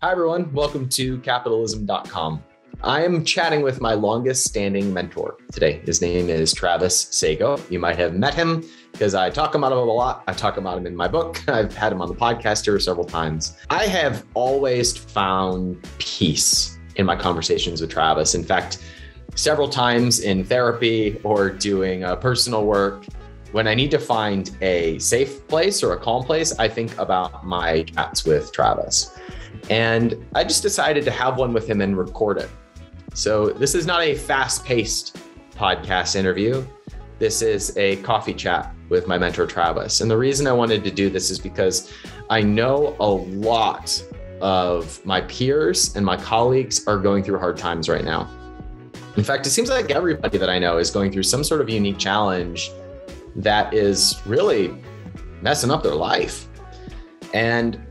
Hi, everyone. Welcome to Capitalism.com. I am chatting with my longest standing mentor today. His name is Travis Sago. You might have met him because I talk about him a lot. I talk about him in my book. I've had him on the podcast here several times. I have always found peace in my conversations with Travis. In fact, several times in therapy or doing personal work, when I need to find a safe place or a calm place, I think about my chats with Travis. And I just decided to have one with him and record it. So this is not a fast-paced podcast interview. This is a coffee chat with my mentor, Travis. And the reason I wanted to do this is because I know a lot of my peers and my colleagues are going through hard times right now. In fact, it seems like everybody that I know is going through some sort of unique challenge that is really messing up their life. And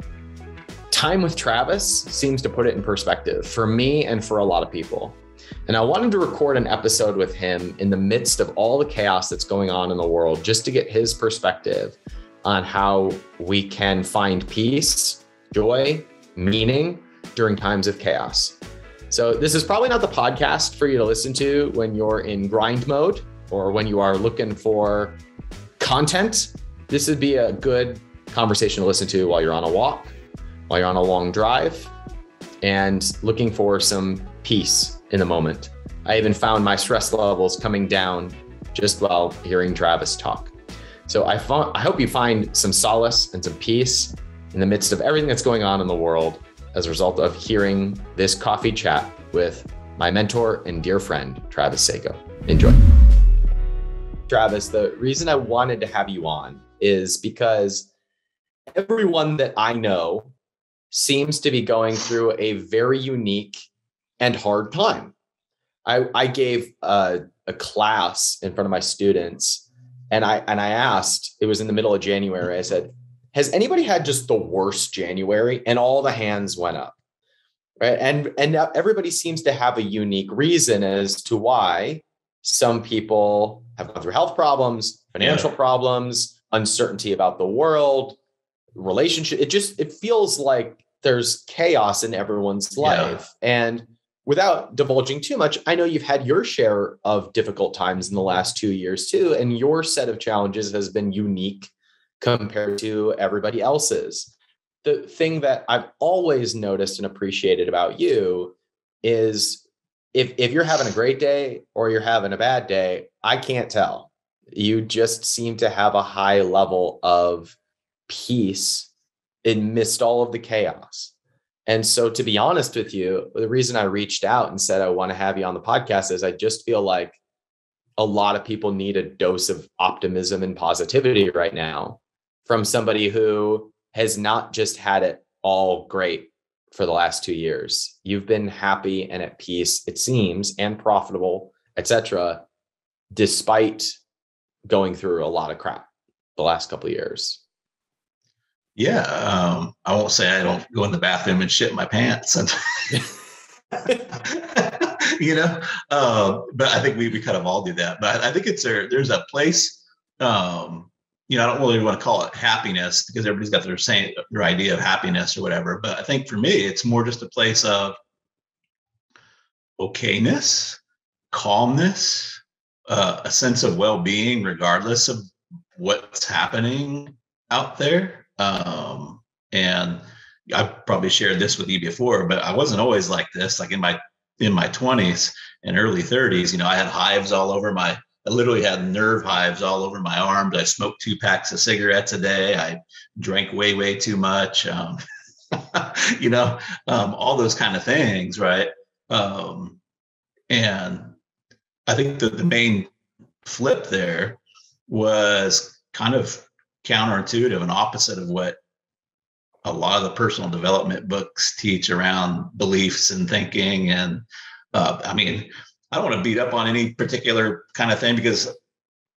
time with Travis seems to put it in perspective for me and for a lot of people. And I wanted to record an episode with him in the midst of all the chaos that's going on in the world, just to get his perspective on how we can find peace, joy, meaning during times of chaos. So this is probably not the podcast for you to listen to when you're in grind mode or when you are looking for content. This would be a good conversation to listen to while you're on a walk, while you're on a long drive and looking for some peace in the moment. I even found my stress levels coming down just while hearing Travis talk. So I hope you find some solace and some peace in the midst of everything that's going on in the world as a result of hearing this coffee chat with my mentor and dear friend, Travis Sago. Enjoy. Travis, the reason I wanted to have you on is because everyone that I know seems to be going through a very unique and hard time. I gave a class in front of my students, and I asked, it was in the middle of January, I said, has anybody had just the worst January? And all the hands went up, right? And now everybody seems to have a unique reason as to why some people have gone through health problems, financial problems, uncertainty about the world, relationship. It feels like there's chaos in everyone's life. And without divulging too much, I know you've had your share of difficult times in the last 2 years too, and your set of challenges has been unique compared to everybody else's. The thing that I've always noticed and appreciated about you is if you're having a great day or you're having a bad day, I can't tell. You just seem to have a high level of peace amidst all of the chaos. And so, to be honest with you, the reason I reached out and said I want to have you on the podcast is I just feel like a lot of people need a dose of optimism and positivity right now from somebody who has not just had it all great for the last 2 years. You've been happy and at peace, it seems, and profitable, etc., despite going through a lot of crap the last couple of years. Yeah, I won't say I don't go in the bathroom and shit my pants, and but I think we kind of all do that. But I think there's a place, I don't really want to call it happiness because everybody's got their idea of happiness or whatever. But I think for me, it's more just a place of okayness, calmness, a sense of well-being, regardless of what's happening out there. And I probably shared this with you before, but I wasn't always like this. Like in my 20s and early 30s, I had hives all over I literally had nerve hives all over my arms. I smoked 2 packs of cigarettes a day. I drank way too much. All those kind of things, right? And I think that the main flip there was kind of counterintuitive and opposite of what a lot of the personal development books teach around beliefs and thinking. And I don't want to beat up on any particular kind of thing because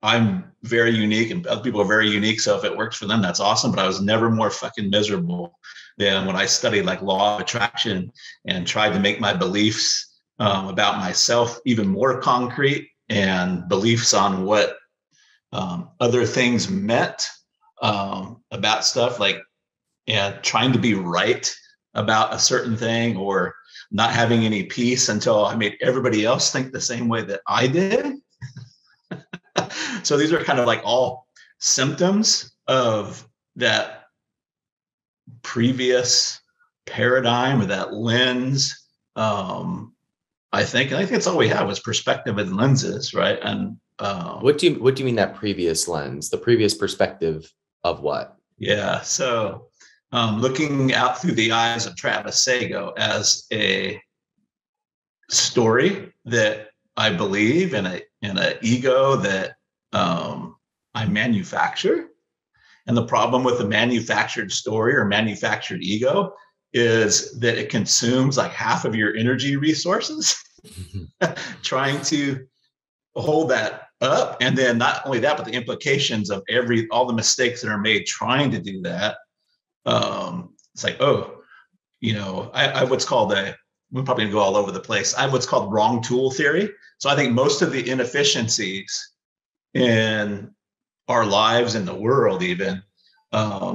I'm very unique and other people are very unique. So if it works for them, that's awesome. But I was never more fucking miserable than when I studied like law of attraction and tried to make my beliefs about myself even more concrete and beliefs on what other things meant. About stuff like, and trying to be right about a certain thing or not having any peace until I made everybody else think the same way that I did. So these are kind of like all symptoms of that previous paradigm or that lens. I think that's all we have was perspective and lenses, right? And what do you mean that previous lens, the previous perspective of what? Yeah. So looking out through the eyes of Travis Sago as a story that I believe in, an ego that I manufacture. And the problem with a manufactured story or manufactured ego is that it consumes like half of your energy resources trying to hold that up. And then not only that, but the implications of all the mistakes that are made trying to do that. It's like, oh, you know, I what's called we're probably gonna go all over the place. I have what's called wrong tool theory. So I think most of the inefficiencies in our lives, in the world even, and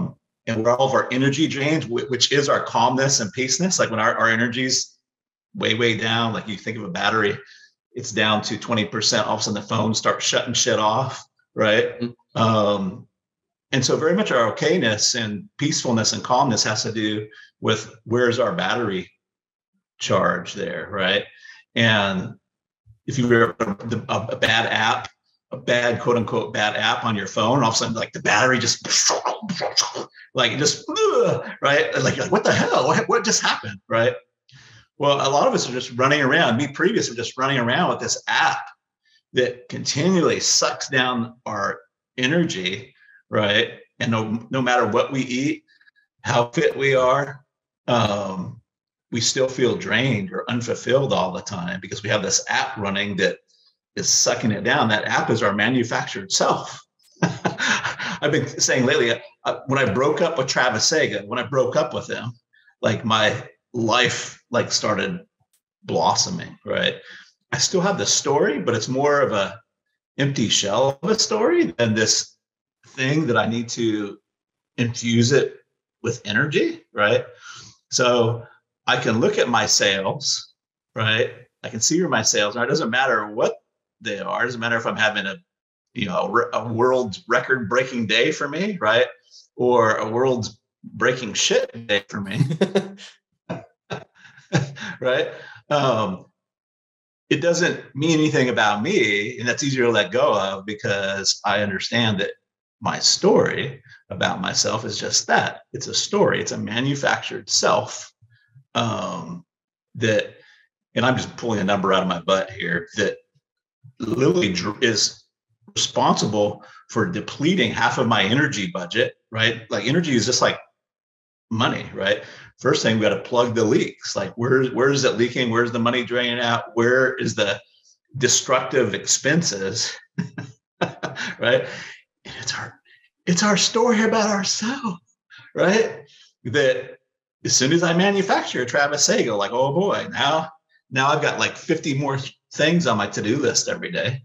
where all of our energy drains, which is our calmness and peaceness, like when our energy's way down, like you think of a battery, it's down to 20%, all of a sudden the phone starts shutting shit off, right? Mm-hmm. And so very much our okayness and peacefulness and calmness has to do with where's our battery charge there, right? And if you were a bad app, a bad quote unquote bad app on your phone, all of a sudden like the battery just right? Like, you're like, what the hell? What just happened, right? Well, a lot of us are just running around. Me previous were just running around with this app that continually sucks down our energy, right? And no matter what we eat, how fit we are, we still feel drained or unfulfilled all the time because we have this app running that is sucking it down. That app is our manufactured self. I've been saying lately, when I broke up with Travis Sago, when I broke up with him, like my life like started blossoming, right? I still have the story, but it's more of an empty shell of a story than this thing that I need to infuse it with energy, right? So I can look at my sales, right? I can see where my sales are. It doesn't matter what they are. It doesn't matter if I'm having a world record breaking day for me, right? Or a world breaking shit day for me, right? It doesn't mean anything about me, and that's easier to let go of because I understand that my story about myself is just that. It's a story. It's a manufactured self that, and I'm just pulling a number out of my butt here, that literally is responsible for depleting half of my energy budget, right? Like energy is just like money, right? First thing, we got to plug the leaks. Like where is it leaking? Where's the money draining out? Where is the destructive expenses, right? And it's our story about ourselves, right? That as soon as I manufacture Travis Sago, like, oh boy, now I've got like 50 more things on my to-do list every day.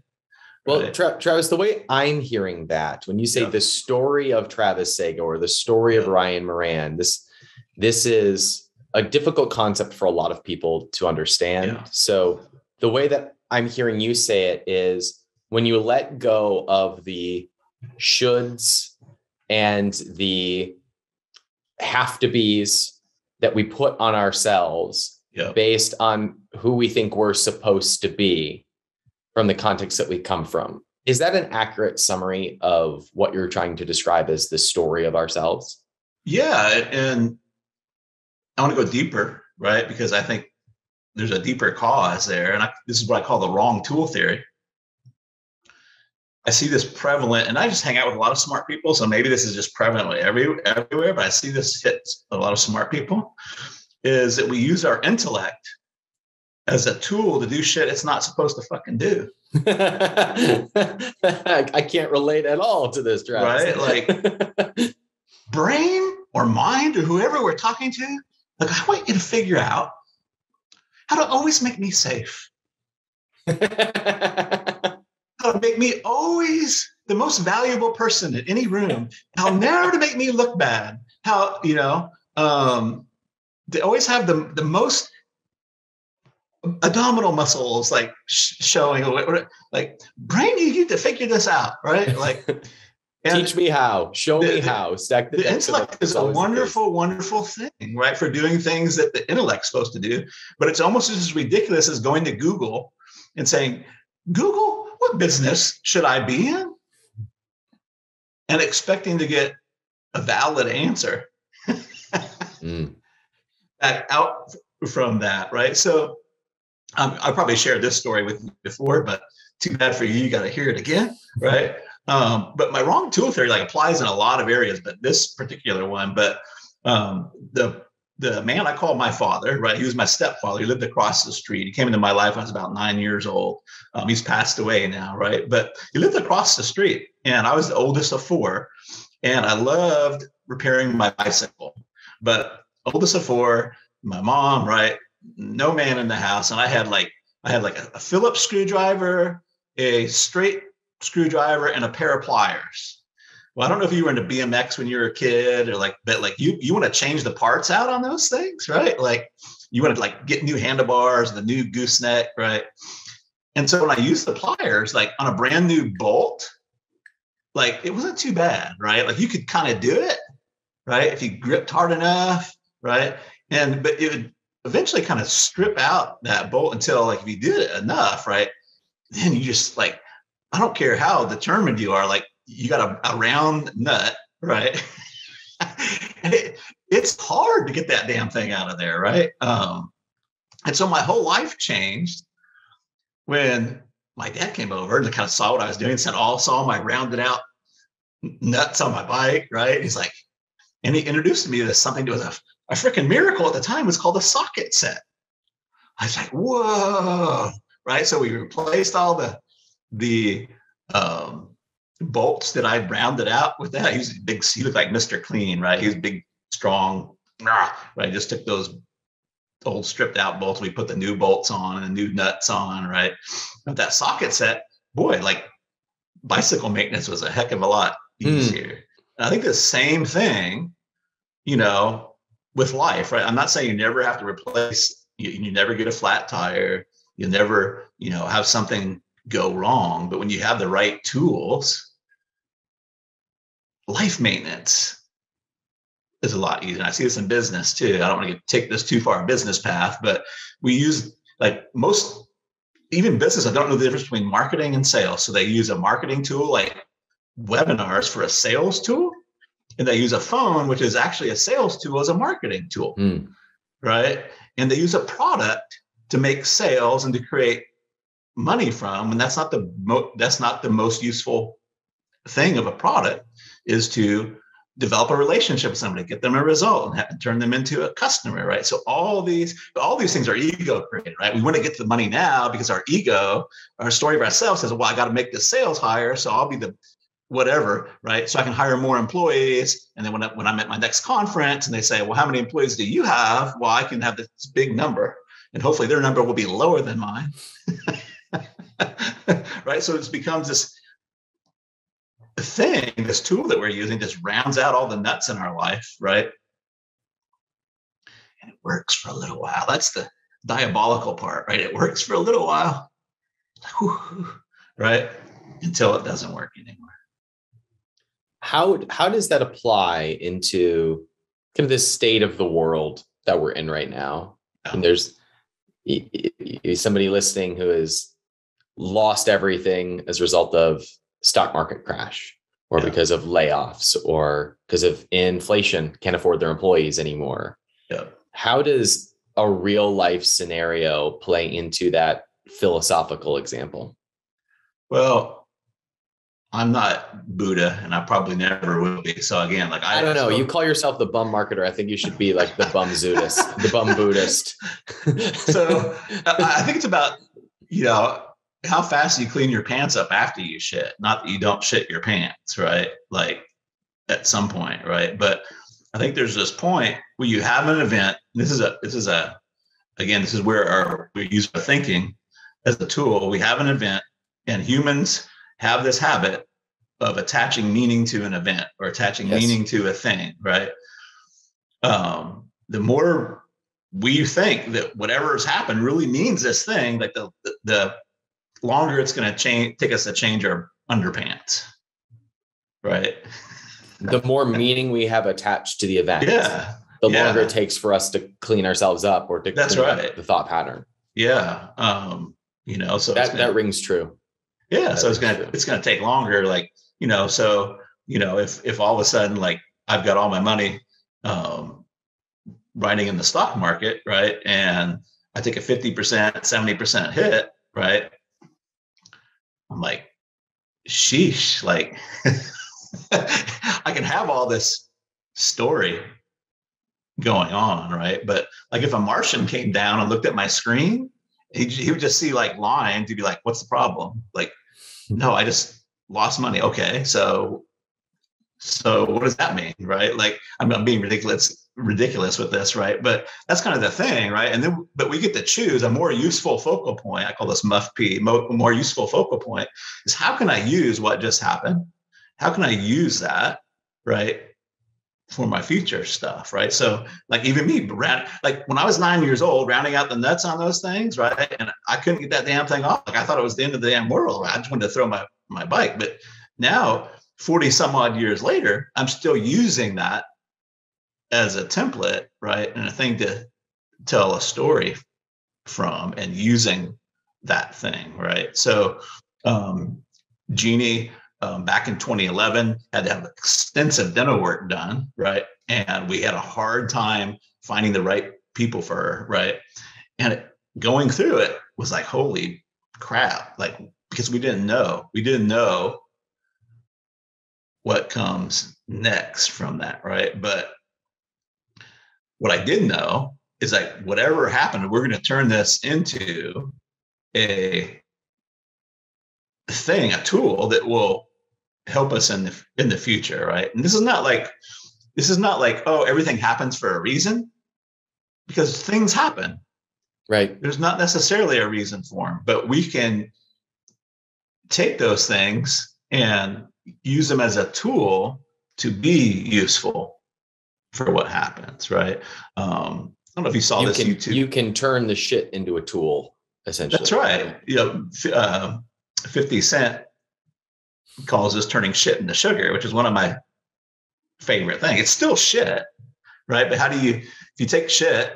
Well, right? Travis, the way I'm hearing that, when you say the story of Travis Sago or the story of Ryan Moran, this is a difficult concept for a lot of people to understand. Yeah. So the way that I'm hearing you say it is when you let go of the shoulds and the have to be's that we put on ourselves based on who we think we're supposed to be from the context that we come from. Is that an accurate summary of what you're trying to describe as the story of ourselves? Yeah. And I want to go deeper, right? Because I think there's a deeper cause there. And this is what I call the wrong tool theory. I see this prevalent, and I just hang out with a lot of smart people. So maybe this is just prevalent everywhere, but I see this hit a lot of smart people, is that we use our intellect as a tool to do shit it's not supposed to fucking do. I can't relate at all to this, Travis. Right? Like brain or mind or whoever we're talking to, like I want you to figure out how to always make me safe. How to make me always the most valuable person in any room, how never to make me look bad, how, you know, they always have the most abdominal muscles like showing, like, brain, you need to figure this out, right? Like, teach me how, show me how. Stack the intellect is a wonderful, wonderful thing, right? For doing things that the intellect's supposed to do, but it's almost as ridiculous as going to Google and saying, Google, what business should I be in? And expecting to get a valid answer back out from that, right? So I probably shared this story with you before, but too bad for you, you got to hear it again, right? But my wrong tool theory like applies in a lot of areas, but this particular one. But the man I call my father, right? He was my stepfather. He lived across the street. He came into my life when I was about 9 years old. He's passed away now, right? But he lived across the street, and I was the oldest of four, and I loved repairing my bicycle. But oldest of four, my mom, right? No man in the house, and I had like a Phillips screwdriver, a straight screwdriver, and a pair of pliers. Well, I don't know if you were into BMX when you were a kid, or like, but like you want to change the parts out on those things, right? Like you want to like get new handlebars, the new gooseneck, right? And so when I used the pliers, like on a brand new bolt, like it wasn't too bad, right? Like you could kind of do it, right? If you gripped hard enough, right? And but it would eventually kind of strip out that bolt until like if you did it enough, right? Then you just like, I don't care how determined you are, like you got a round nut, right? And it's hard to get that damn thing out of there, right? And so my whole life changed when my dad came over and kind of saw what I was doing, said, all saw my rounded out nuts on my bike, right? He's like, and he introduced me to something that was a freaking miracle at the time. It was called a socket set. I was like, whoa, right? So we replaced all the bolts that I rounded out with that. He looked like Mr. Clean, right? He was big, strong, right? I just took those old stripped out bolts. We put the new bolts on and the new nuts on, right? But that socket set, boy, like bicycle maintenance was a heck of a lot easier. And I think the same thing, you know, with life, right? I'm not saying you never have to replace, you never get a flat tire, you never, you know, have something go wrong, but when you have the right tools, life maintenance is a lot easier. And I see this in business too. I don't want to take this too far a business path, but we use like most, even business, I don't know the difference between marketing and sales. So they use a marketing tool like webinars for a sales tool, and they use a phone, which is actually a sales tool, as a marketing tool, right? And they use a product to make sales and to create money from, and that's not the most useful thing of a product, is to develop a relationship with somebody, get them a result, and have to turn them into a customer, right? So all these things are ego created, right? We want to get the money now because our ego, our story of ourselves says, well, I got to make the sales higher, so I'll be the whatever, right? So I can hire more employees. And then when I'm at my next conference and they say, well, how many employees do you have? Well, I can have this big number, and hopefully their number will be lower than mine. Right? So it becomes this thing, this tool that we're using just rounds out all the nuts in our life, right? And it works for a little while. That's the diabolical part, right? It works for a little while, like, whoo, right? Until it doesn't work anymore. How does that apply into kind of this state of the world that we're in right now? Yeah. And there's somebody listening who has lost everything as a result of stock market crash, or because of layoffs, or because of inflation, can't afford their employees anymore. Yeah. How does a real life scenario play into that philosophical example? Well, I'm not Buddha, and I probably never will be. So again, like I don't know. You call yourself the bum marketer. I think you should be like the bum Zoodist, the bum Buddhist. So I think it's about, you know, how fast you clean your pants up after you shit. Not that you don't shit your pants, right? Like at some point, right? But I think there's this point where you have an event. This is where we use our thinking as a tool. We have an event, and humans have this habit of attaching meaning to an event or attaching meaning to a thing, right? The more we think that whatever has happened really means this thing, like the longer it's going to take us to change our underpants, right? The more meaning we have attached to the event, the longer it takes for us to clean ourselves up or to clean up the thought pattern. Yeah. So that rings true. Yeah. That so it's going to take longer. Like, if all of a sudden, like I've got all my money, riding in the stock market, right? And I take a 50%, 70% hit, right? I'm like, sheesh, like I can have all this story going on, right? But like if a Martian came down and looked at my screen, he would just see like lines. He'd be like, what's the problem? Like, no, I just lost money. Okay, so what does that mean, right? Like I'm being ridiculous with this, right? But that's kind of the thing, right? And then, but we get to choose a more useful focal point. I call this MUFP, more useful focal point, is how can I use what just happened? How can I use that, right, for my future stuff, right? So like even me, like when I was 9 years old, rounding out the nuts on those things, right? And I couldn't get that damn thing off. Like I thought it was the end of the damn world. Right? I just wanted to throw my bike. But now, 40 some odd years later, I'm still using that as a template, right? And a thing to tell a story from and using that thing, right? So Jeannie, back in 2011, had to have extensive dental work done, right? And we had a hard time finding the right people for her, right? And going through it was like, holy crap, like, because we didn't know what comes next from that, right? But what I did know is like whatever happened, we're going to turn this into a thing, a tool that will help us in the future, right? And this is not like oh, everything happens for a reason, because things happen, right? There's not necessarily a reason for them, but we can take those things and use them as a tool to be useful for what happens, right? I don't know if you saw this YouTube. You can turn the shit into a tool, essentially. That's right. You know, 50 Cent calls this turning shit into sugar, which is one of my favorite things. It's still shit, right? But how do you, if you take shit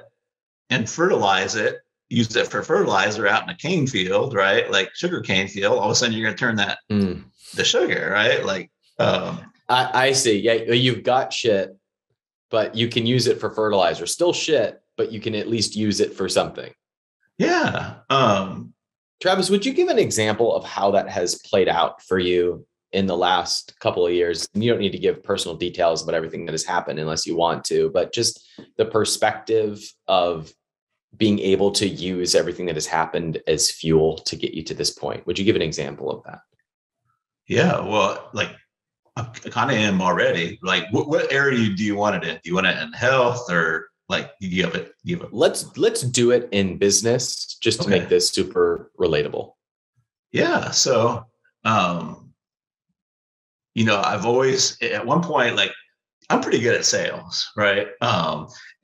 and fertilize it, use it for fertilizer out in a cane field, right? Like sugar cane field, all of a sudden you're going to turn that to sugar, right? Like, I see. Yeah. You've got shit, but you can use it for fertilizer. Still shit, but you can at least use it for something. Yeah. Travis, would you give an example of how that has played out for you in the last couple of years? And you don't need to give personal details about everything that has happened unless you want to, but just the perspective of being able to use everything that has happened as fuel to get you to this point. Would you give an example of that? Yeah. Well, like, I kind of am already. Like, what area do you want it in? Do you want it in health, or like do you have it? Let's do it in business, just to make this super relatable. Yeah. So, I've always at one point, like, I'm pretty good at sales, right?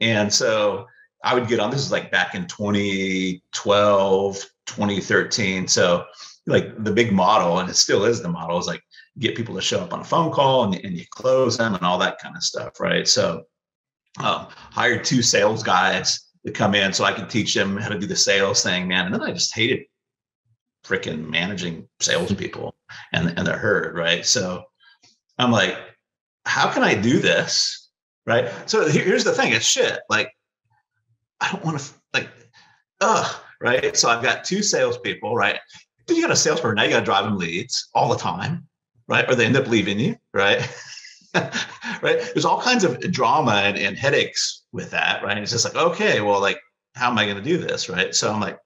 And so I would get on. This is like back in 2012, 2013. So, like the big model, and it still is the model, is like, get people to show up on a phone call and you close them and all that kind of stuff, right? So hired two sales guys to come in so I could teach them how to do the sales thing, man. And then I just hated freaking managing salespeople and the herd, right? So I'm like, how can I do this, right? So here's the thing, it's shit. Like, I don't want to, like, right? So I've got two salespeople, right? Then you got a salesperson, now you got to drive them leads all the time, right? Or they end up leaving you, right? Right? There's all kinds of drama and headaches with that, right? And it's just like, okay, well, like, how am I going to do this, right? So I'm like,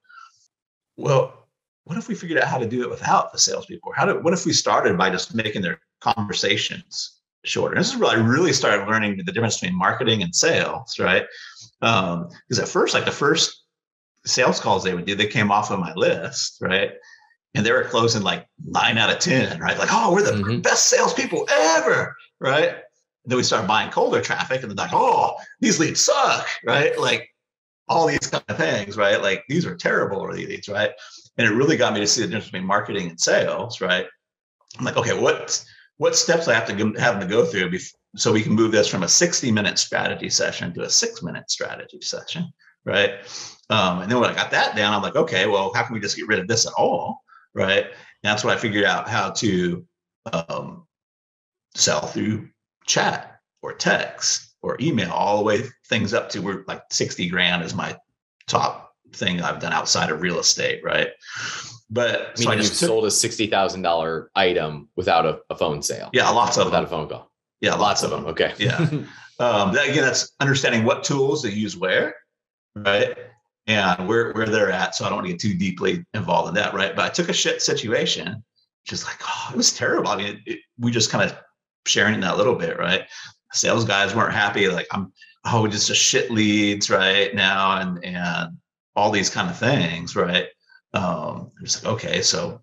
well, what if we figured out how to do it without the salespeople? What if we started by just making their conversations shorter? And this is where I really started learning the difference between marketing and sales, right? Because at first, like the first sales calls they would do, they came off of my list, right? And they were closing like 9 out of 10, right? Like, oh, we're the best salespeople ever, right? And then we started buying colder traffic, and they're like, oh, these leads suck, right? Like, all these kind of things, right? Like, these are terrible leads, right? And it really got me to see the difference between marketing and sales, right? I'm like, okay, what steps I have to have them to go through so we can move this from a 60-minute strategy session to a 6-minute strategy session, right? And then when I got that down, I'm like, okay, well, how can we just get rid of this at all, right? And that's when I figured out how to sell through chat or text or email, all the way things up to where like 60 grand is my top thing I've done outside of real estate, right? But so I just sold a $60,000 item without a phone sale. Yeah, lots of them. Without a phone call. Yeah, lots of them. Okay. Yeah. Again, that's understanding what tools they use where, right? And where they're at. So I don't want to get too deeply involved in that, right? But I took a shit situation, just like, oh, it was terrible. I mean, we just kind of sharing that a little bit, right? Sales guys weren't happy. Like, we just a shit leads right now, and all these kind of things, right? I'm just like, okay, so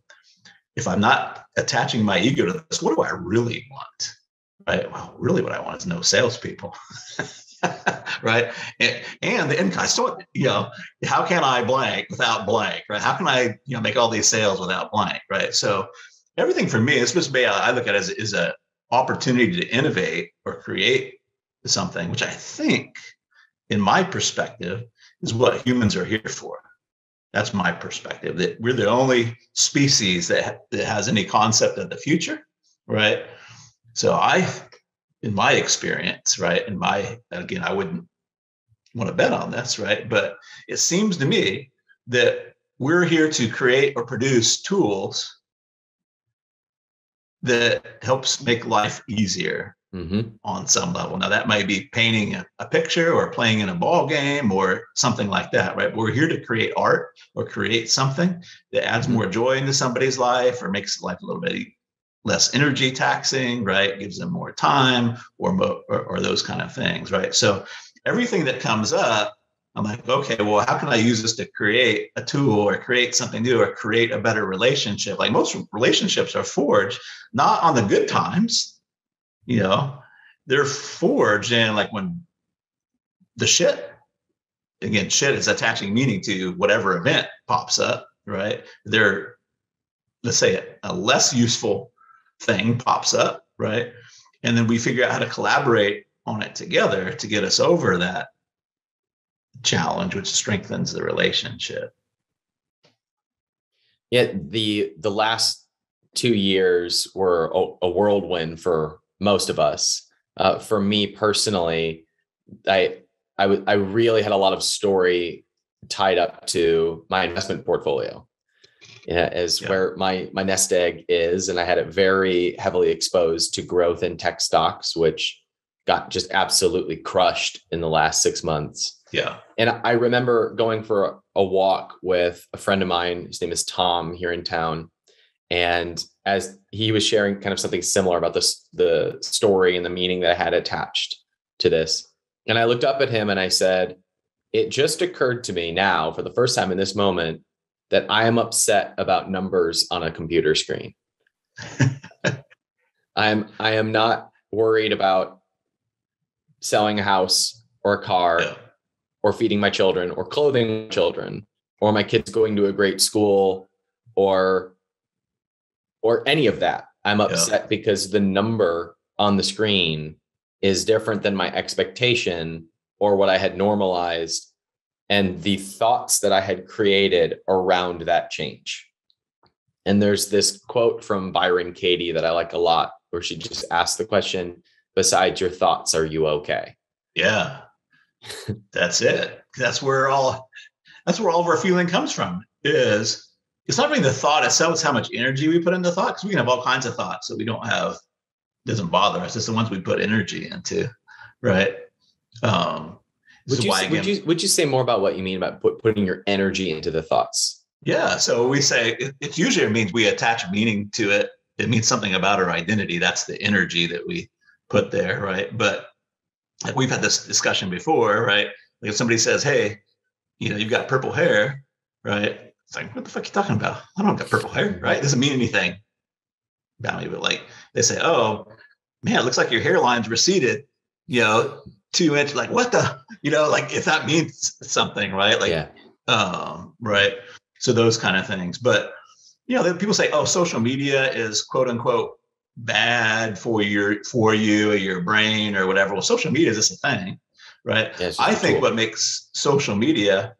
if I'm not attaching my ego to this, what do I really want, right? Well, really what I want is no salespeople, right? And the income, so, how can I blank without blank, right? How can I, make all these sales without blank, right? So everything for me is supposed to be, I look at it as an opportunity to innovate or create something, which I think, in my perspective, is what humans are here for. That's my perspective, that we're the only species that has any concept of the future, right? So in my experience, right, again, I wouldn't want to bet on this, right? But it seems to me that we're here to create or produce tools that helps make life easier on some level. Now, that might be painting a picture or playing in a ball game or something like that, right? But we're here to create art or create something that adds more joy into somebody's life or makes life a little bit less energy taxing, right? Gives them more time or those kind of things, right? So everything that comes up, I'm like, okay, well, how can I use this to create a tool or create something new or create a better relationship? Like, most relationships are forged not on the good times, they're forged in like when the shit, again, shit is attaching meaning to whatever event pops up, right? They're, let's say, a less useful thing pops up, right? And then we figure out how to collaborate on it together to get us over that challenge, which strengthens the relationship. Yeah, the last 2 years were a whirlwind for most of us. For me personally, I really had a lot of story tied up to my investment portfolio, where my nest egg is, and I had it very heavily exposed to growth in tech stocks, which got just absolutely crushed in the last 6 months. Yeah. And I remember going for a walk with a friend of mine. His name is Tom, here in town. And as he was sharing kind of something similar about the story and the meaning that I had attached to this. And I looked up at him and I said, it just occurred to me now for the first time in this moment that I am upset about numbers on a computer screen. I am not worried about selling a house or a car. Yeah. Or feeding my children, or clothing my children, or my kids going to a great school, or any of that. I'm upset because the number on the screen is different than my expectation or what I had normalized, and the thoughts that I had created around that change. And there's this quote from Byron Katie that I like a lot, where she just asks the question, besides your thoughts, are you okay? Yeah. That's it. That's where all of our feeling comes from. It's not really the thought itself, it's how much energy we put into thought, because we can have all kinds of thoughts that we don't have, doesn't bother us. It's the ones we put energy into, right? Would you say more about what you mean about putting your energy into the thoughts? Yeah. So we say it usually means we attach meaning to it. It means something about our identity. That's the energy that we put there, right? But like, we've had this discussion before, right? Like, if somebody says, hey, you've got purple hair, right? It's like, what the fuck are you talking about? I don't got purple hair, right? It doesn't mean anything about me. But like, they say, oh man, it looks like your hairline's receded, 2 inches. Like, what the, you know, like if that means something, right? Like, right. So those kind of things. But, you know, people say, oh, social media is quote unquote bad for you or your brain or whatever. Well, social media is just a thing, right? Yeah, I think what makes social media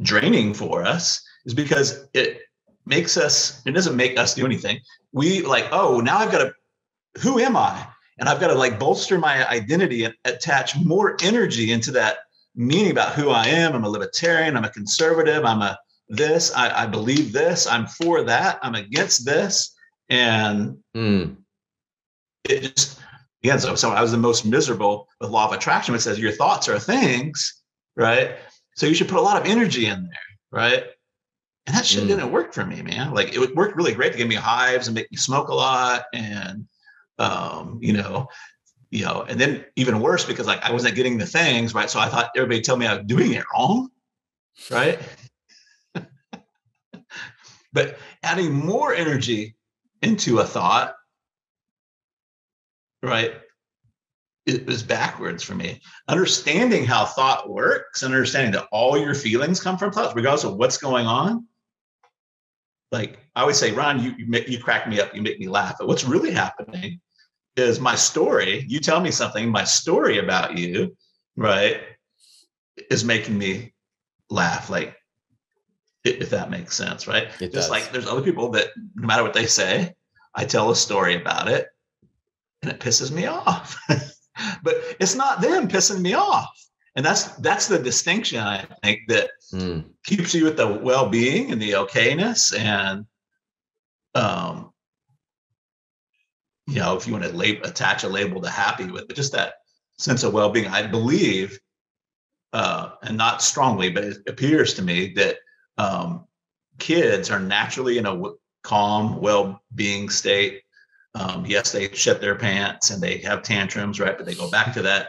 draining for us is because it doesn't make us do anything. We like, oh, now I've got to, who am I? And I've got to like bolster my identity and attach more energy into that meaning about who I am. I'm a libertarian. I'm a conservative. I'm a this. I believe this. I'm for that. I'm against this. And it just, again, so I was the most miserable with law of attraction, which says your thoughts are things, right? So you should put a lot of energy in there, right? And that shit didn't work for me, man. Like it worked really great to give me hives and make me smoke a lot, and you know, and then even worse because like I wasn't getting the things right. So I thought everybody told me I was doing it wrong, right? But adding more energy into a thought, right? It was backwards for me. Understanding how thought works, understanding that all your feelings come from thoughts, regardless of what's going on. Like I always say, Ron, you crack me up, you make me laugh. But what's really happening is my story. You tell me something, my story about you, right, is making me laugh. Like if that makes sense, right? It just does. Like there's other people that no matter what they say, I tell a story about it, and it pisses me off. But it's not them pissing me off. And that's the distinction, I think, that keeps you with the well-being and the okayness. And, you know, if you want to attach a label to happy with, but just that sense of well-being, I believe, and not strongly, but it appears to me that kids are naturally in a calm, well-being state. Yes, they shit their pants and they have tantrums, right? But they go back to that,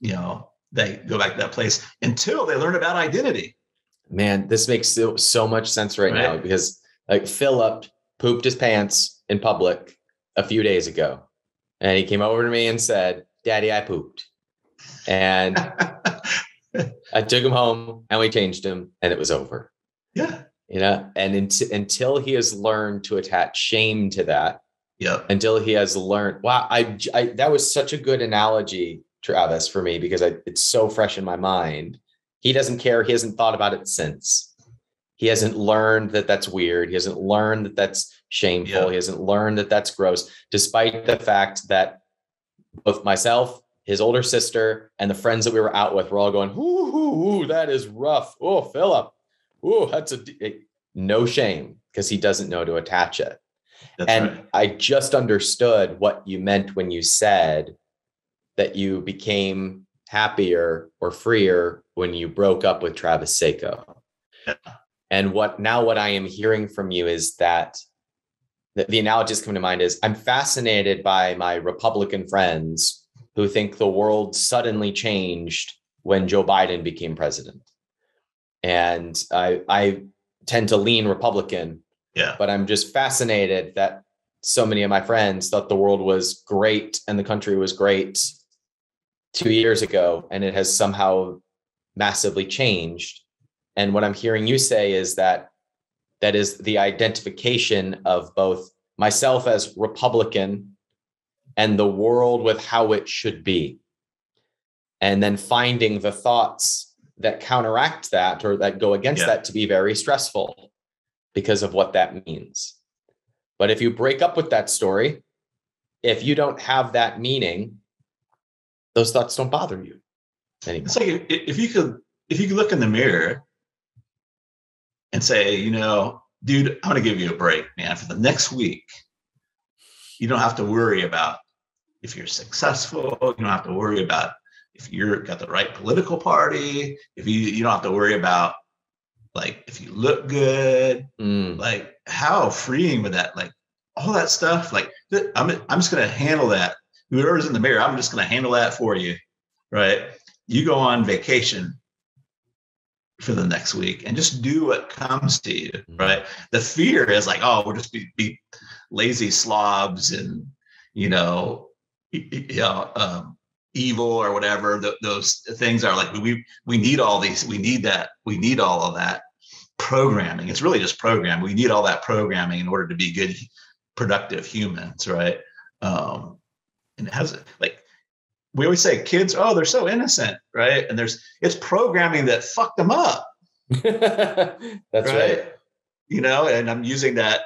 you know, they go back to that place until they learn about identity. Man, this makes so much sense right now, because like Philip pooped his pants in public a few days ago and he came over to me and said, Daddy, I pooped. And I took him home and we changed him and it was over. Yeah. You know, and until he has learned to attach shame to that. Yeah. Until he has learned. Wow. I that was such a good analogy, Travis, for me, because it's so fresh in my mind. He doesn't care. He hasn't thought about it since. He hasn't learned that that's weird. He hasn't learned that that's shameful. Yeah. He hasn't learned that that's gross, despite the fact that both myself, his older sister, and the friends that we were out with were all going, ooh, that is rough. Oh, Philip. Ooh, that's no shame, because he doesn't know to attach it. That's and right. I just understood what you meant when you said that you became happier or freer when you broke up with Travis Sago. Yeah. And what I am hearing from you is that the analogy that's coming to mind is I'm fascinated by my Republican friends who think the world suddenly changed when Joe Biden became president. And I tend to lean Republican. Yeah. But I'm just fascinated that so many of my friends thought the world was great and the country was great 2 years ago, and it has somehow massively changed. And what I'm hearing you say is that is the identification of both myself as Republican and the world with how it should be. And then finding the thoughts that counteract that or that go against that to be very stressful, because of what that means. But if you break up with that story, if you don't have that meaning, those thoughts don't bother you anymore. It's like if you could look in the mirror and say, you know, dude, I'm going to give you a break, man. For the next week, you don't have to worry about if you're successful. You don't have to worry about if you've got the right political party. If you don't have to worry about, like, if you look good, like how freeing with that, like all that stuff, like I'm just going to handle that. Whoever's in the mirror, I'm just going to handle that for you. Right. You go on vacation for the next week and just do what comes to you. Right. The fear is like, oh, we'll just be lazy slobs and, you know, evil or whatever those things are. Like we need all these, we need that, we need all of that programming. It's really just programming. We need all that programming in order to be good, productive humans, right? And it has, like, we always say kids, oh, they're so innocent, right? And it's programming that fucked them up. That's right. You know, and I'm using that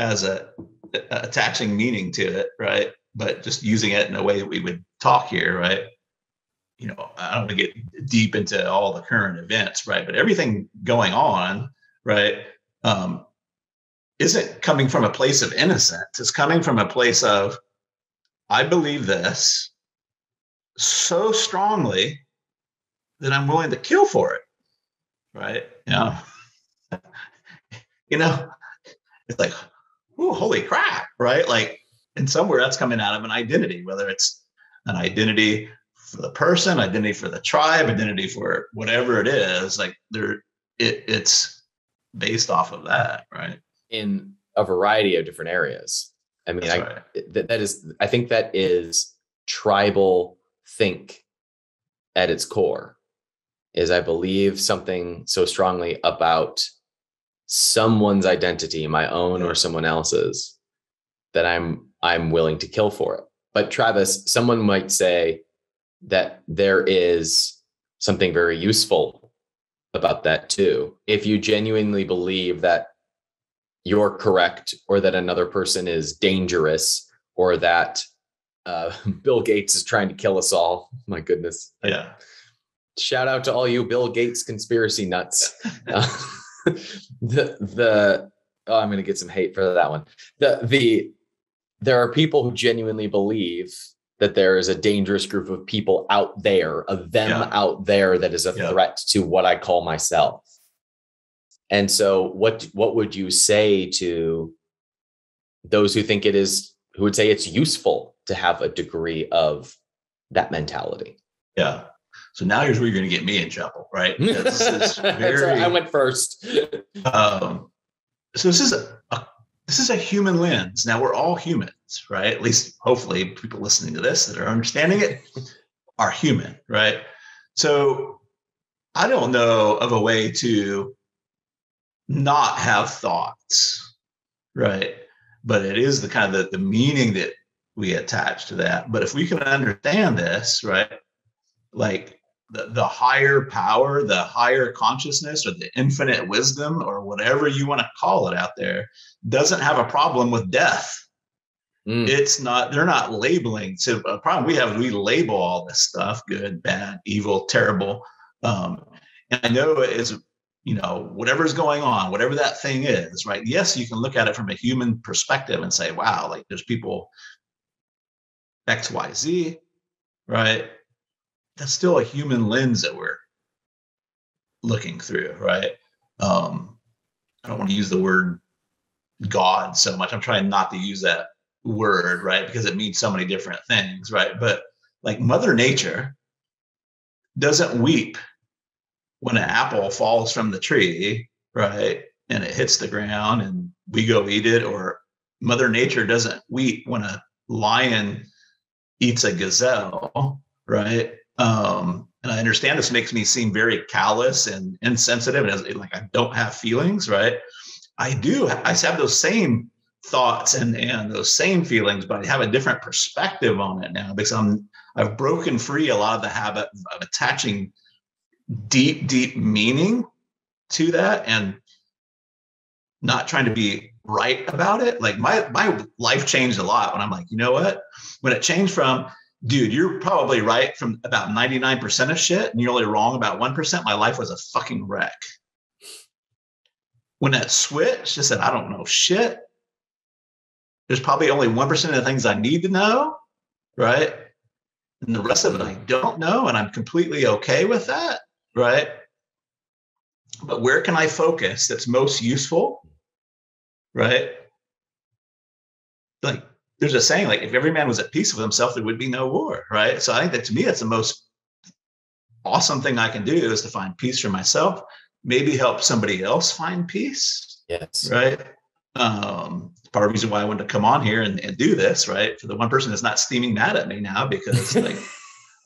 as attaching meaning to it, right? But just using it in a way that we would talk here, right? You know, I don't want to get deep into all the current events, right? But everything going on, right, isn't coming from a place of innocence. It's coming from a place of, I believe this so strongly that I'm willing to kill for it, right? You know, it's like, ooh, holy crap, right? Like, and somewhere that's coming out of an identity, whether it's an identity for the person, identity for the tribe, identity for whatever it is, like it's based off of that, right? In a variety of different areas. I mean, I think that is tribal think at its core, is I believe something so strongly about someone's identity, my own or someone else's, that I'm willing to kill for it. But Travis, someone might say that there is something very useful about that too. If you genuinely believe that you're correct, or that another person is dangerous, or that Bill Gates is trying to kill us all. My goodness. Yeah. Shout out to all you Bill Gates conspiracy nuts. I'm going to get some hate for that one. There are people who genuinely believe that there is a dangerous group of people out there, of them out there, that is a threat to what I call myself. And so what would you say to those who think it is, who would say it's useful to have a degree of that mentality? Yeah. So now here's where you're going to get me in trouble, right? This is very, I went first. So this is a human lens. Now we're all humans, right? At least hopefully people listening to this that are understanding it are human, right? So I don't know of a way to not have thoughts, right? But it is the kind of the meaning that we attach to that. But if we can understand this, right, like the higher power, the higher consciousness, or the infinite wisdom, or whatever you want to call it out there, doesn't have a problem with death. It's not, they're not labeling. So a problem we label all this stuff, good, bad, evil, terrible. And I know it is, you know, whatever's going on, whatever that thing is, right? Yes, you can look at it from a human perspective and say, wow, like there's people X, Y, Z, right? That's still a human lens that we're looking through, right? I don't want to use the word God so much. I'm trying not to use that word, right? Because it means so many different things, right? But like Mother Nature doesn't weep when an apple falls from the tree, right, and it hits the ground and we go eat it, or Mother Nature doesn't weep when a lion eats a gazelle, right? And I understand this makes me seem very callous and insensitive, and like I don't have feelings, right? I do. I have those same thoughts and those same feelings, but I have a different perspective on it now, because I've broken free a lot of the habit of attaching deep meaning to that and not trying to be right about it. Like my life changed a lot when I'm like, you know what, when it changed from, dude, you're probably right from about 99% of shit and you're only wrong about 1%, my life was a fucking wreck. When that switch just said, I don't know shit, there's probably only 1% of the things I need to know, right, and the rest of it I don't know, and I'm completely okay with that, right? But where can I focus that's most useful, right? Like there's a saying, like if every man was at peace with himself, there would be no war, right? So I think that, to me, that's the most awesome thing I can do, is to find peace for myself, maybe help somebody else find peace. Yes. Right. Part of the reason why I wanted to come on here and do this, right, for the one person that's not steaming mad at me now, because like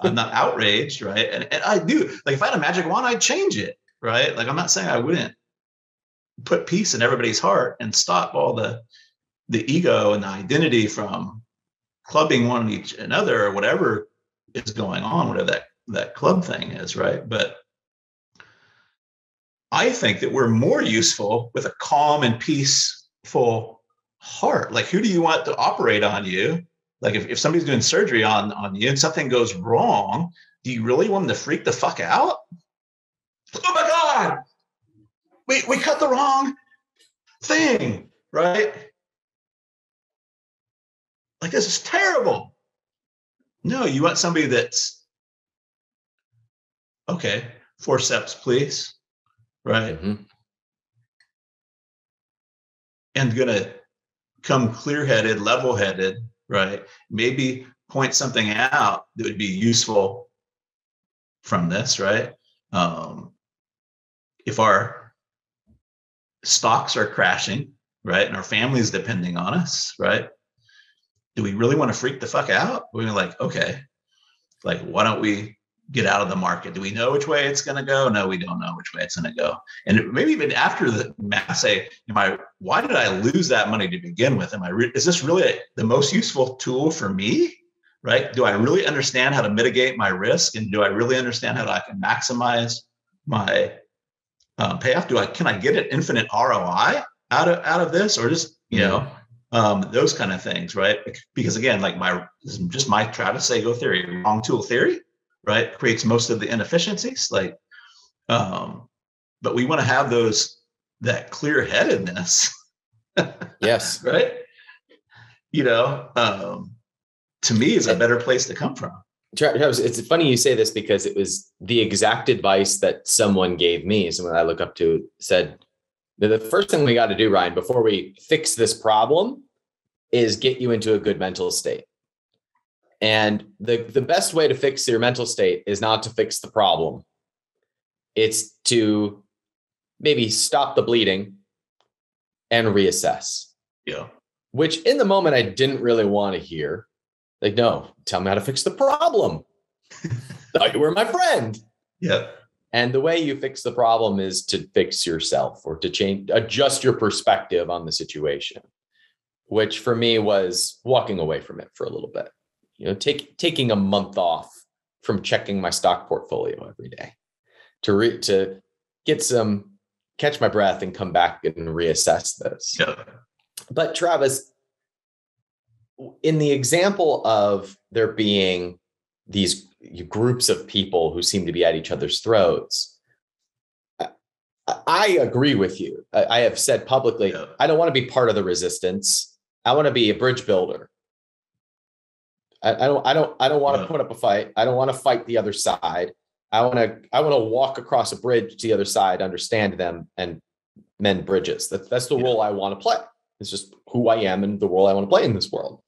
I'm not outraged, right? And I do. Like, if I had a magic wand, I'd change it, right? Like, I'm not saying I wouldn't put peace in everybody's heart and stop all the ego and the identity from clubbing one each another or whatever is going on, whatever that club thing is, right? But I think that we're more useful with a calm and peaceful heart. Like, who do you want to operate on you? Like, if somebody's doing surgery on you and something goes wrong, do you really want them to freak the fuck out? Oh my God, we cut the wrong thing, right? Like, this is terrible. No, you want somebody that's, okay, forceps, please, right? Mm-hmm. And gonna come clear-headed, level-headed, right? Maybe point something out that would be useful from this, right? If our stocks are crashing, right, and our family's depending on us, right, do we really want to freak the fuck out? We're like, okay, like, why don't we get out of the market? Do we know which way it's going to go? No, we don't know which way it's going to go. And maybe even after the math, say, why did I lose that money to begin with? Is this really the most useful tool for me, right? Do I really understand how to mitigate my risk? And do I really understand how I can maximize my payoff? Can I get an infinite ROI out of this, or just, those kind of things, right? Because again, like, my Travis Sago theory, wrong tool theory, right, creates most of the inefficiencies. Like, but we want to have that clear-headedness. Yes. Right. To me, is a better place to come from. Travis, it's funny you say this, because it was the exact advice that someone gave me. Someone I look up to said, the first thing we got to do, Ryan, before we fix this problem, is get you into a good mental state. And the best way to fix your mental state is not to fix the problem. It's to maybe stop the bleeding and reassess. Yeah. Which in the moment I didn't really want to hear. Like, no, tell me how to fix the problem. Thought you were my friend. Yeah. And the way you fix the problem is to fix yourself, or to adjust your perspective on the situation, which for me was walking away from it for a little bit. Taking a month off from checking my stock portfolio every day to get catch my breath and come back and reassess this. Yeah. But Travis, in the example of there being these groups of people who seem to be at each other's throats, I agree with you. I have said publicly, yeah, I don't want to be part of the resistance. I want to be a bridge builder. I don't want to put up a fight. I don't want to fight the other side. I want to walk across a bridge to the other side, understand them, and mend bridges. That's the role I want to play. It's just who I am and the role I want to play in this world.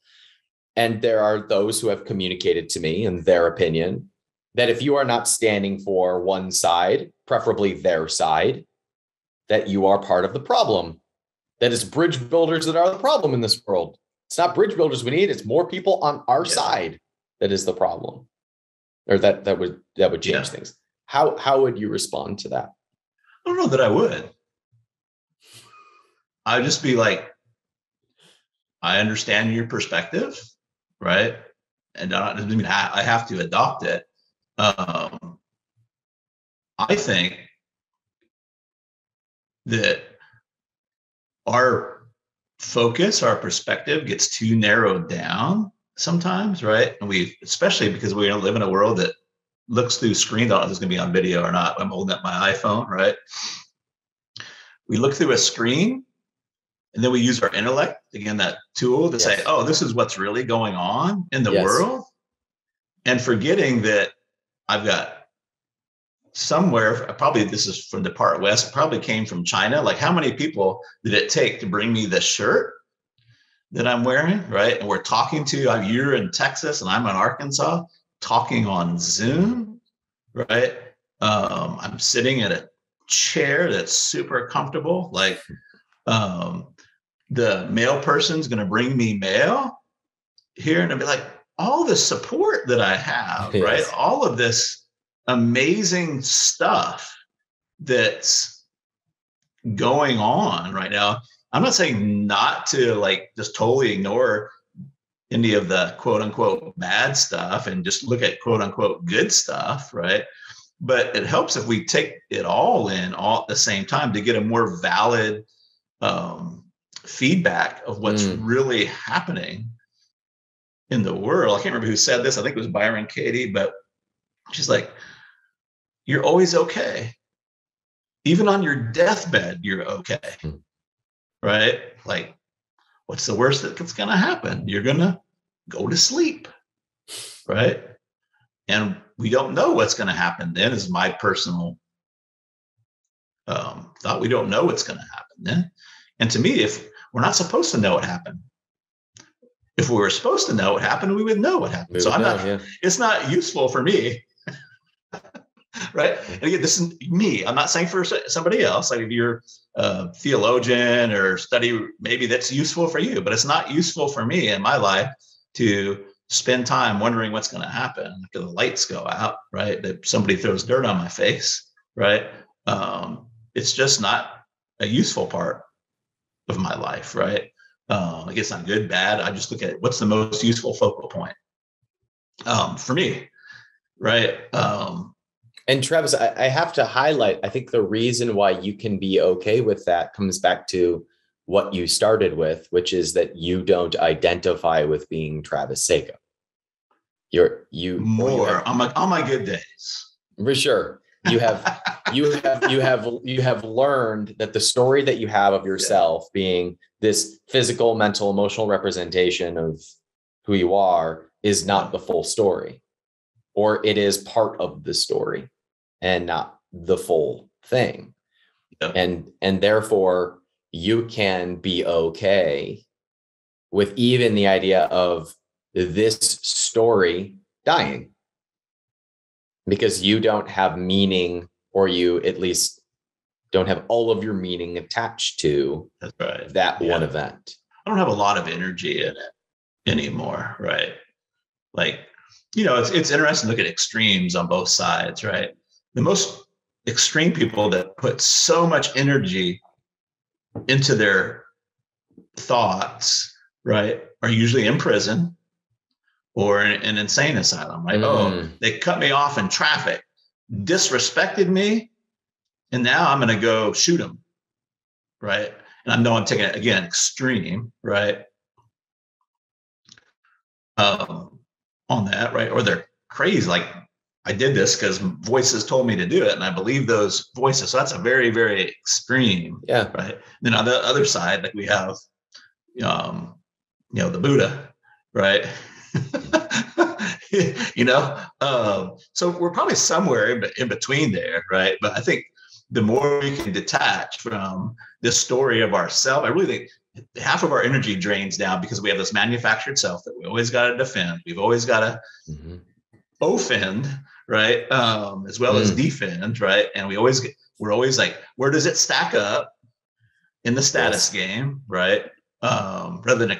And there are those who have communicated to me in their opinion that if you are not standing for one side, preferably their side, that you are part of the problem. That it's bridge builders that are the problem in this world. It's not bridge builders we need. It's more people on our side that is the problem, or that would change things. How would you respond to that? I don't know that I would. I'd just be like, I understand your perspective, right? And I don't mean I have to adopt it. I think that our focus, our perspective gets too narrowed down sometimes, right? And especially because we live in a world that looks through screens. I don't know if it's going to be on video or not. I'm holding up my iPhone, right? We look through a screen, and then we use our intellect, again, that tool to say, oh, this is what's really going on in the world. And forgetting that I've got somewhere, probably this is from the part west, probably came from China. Like, how many people did it take to bring me this shirt that I'm wearing, right? And we're talking you're in Texas and I'm in Arkansas, talking on Zoom, right? I'm sitting in a chair that's super comfortable. Like, the mail person's going to bring me mail here, and I'll be like, all the support that I have, yes. right? All of this amazing stuff that's going on right now. I'm not saying not to like just totally ignore any of the quote unquote bad stuff and just look at quote unquote good stuff, right? But it helps if we take it all in all at the same time to get a more valid feedback of what's really happening in the world. I can't remember who said this. I think it was Byron Katie, but she's like, you're always okay. Even on your deathbed, you're okay. Right? Like, what's the worst that's going to happen? You're going to go to sleep. Right? And we don't know what's going to happen then, is my personal thought. We don't know what's going to happen then. And to me, if we're not supposed to know what happened, if we were supposed to know what happened, we would know what happened. So I'm not, it's not useful for me. Right. And again, this is me. I'm not saying for somebody else. Like if you're a theologian or study, maybe that's useful for you, but it's not useful for me in my life to spend time wondering what's going to happen after the lights go out, right? That somebody throws dirt on my face, right? It's just not a useful part of my life, right? I guess not good, bad. I just look at what's the most useful focal point for me, right? And Travis, I have to highlight, I think the reason why you can be okay with that comes back to what you started with, which is that you don't identify with being Travis Sago. On my good days. For sure. You have learned that the story that you have of yourself being this physical, mental, emotional representation of who you are is not the full story, or it is part of the story and not the full thing. Yeah. And therefore you can be okay with even the idea of this story dying, because you don't have meaning, or you at least don't have all of your meaning attached to one event. I don't have a lot of energy in it anymore, right? Like, you know, it's interesting to look at extremes on both sides, right? The most extreme people that put so much energy into their thoughts, right, are usually in prison or in an insane asylum, right? Oh, they cut me off in traffic, disrespected me, and now I'm going to go shoot them, right? And I know I'm taking it, again, extreme, right? On that, right? Or they're crazy, like, I did this because voices told me to do it, and I believe those voices. So that's a very, very extreme, right? And then on the other side, like we have, the Buddha, right? So we're probably somewhere in between there, right? But I think the more we can detach from this story of ourselves, I really think half of our energy drains down because we have this manufactured self that we always got to defend. We've always got to offend, right? As well as defend, right? And we're always like, where does it stack up in the status game, right? Rather than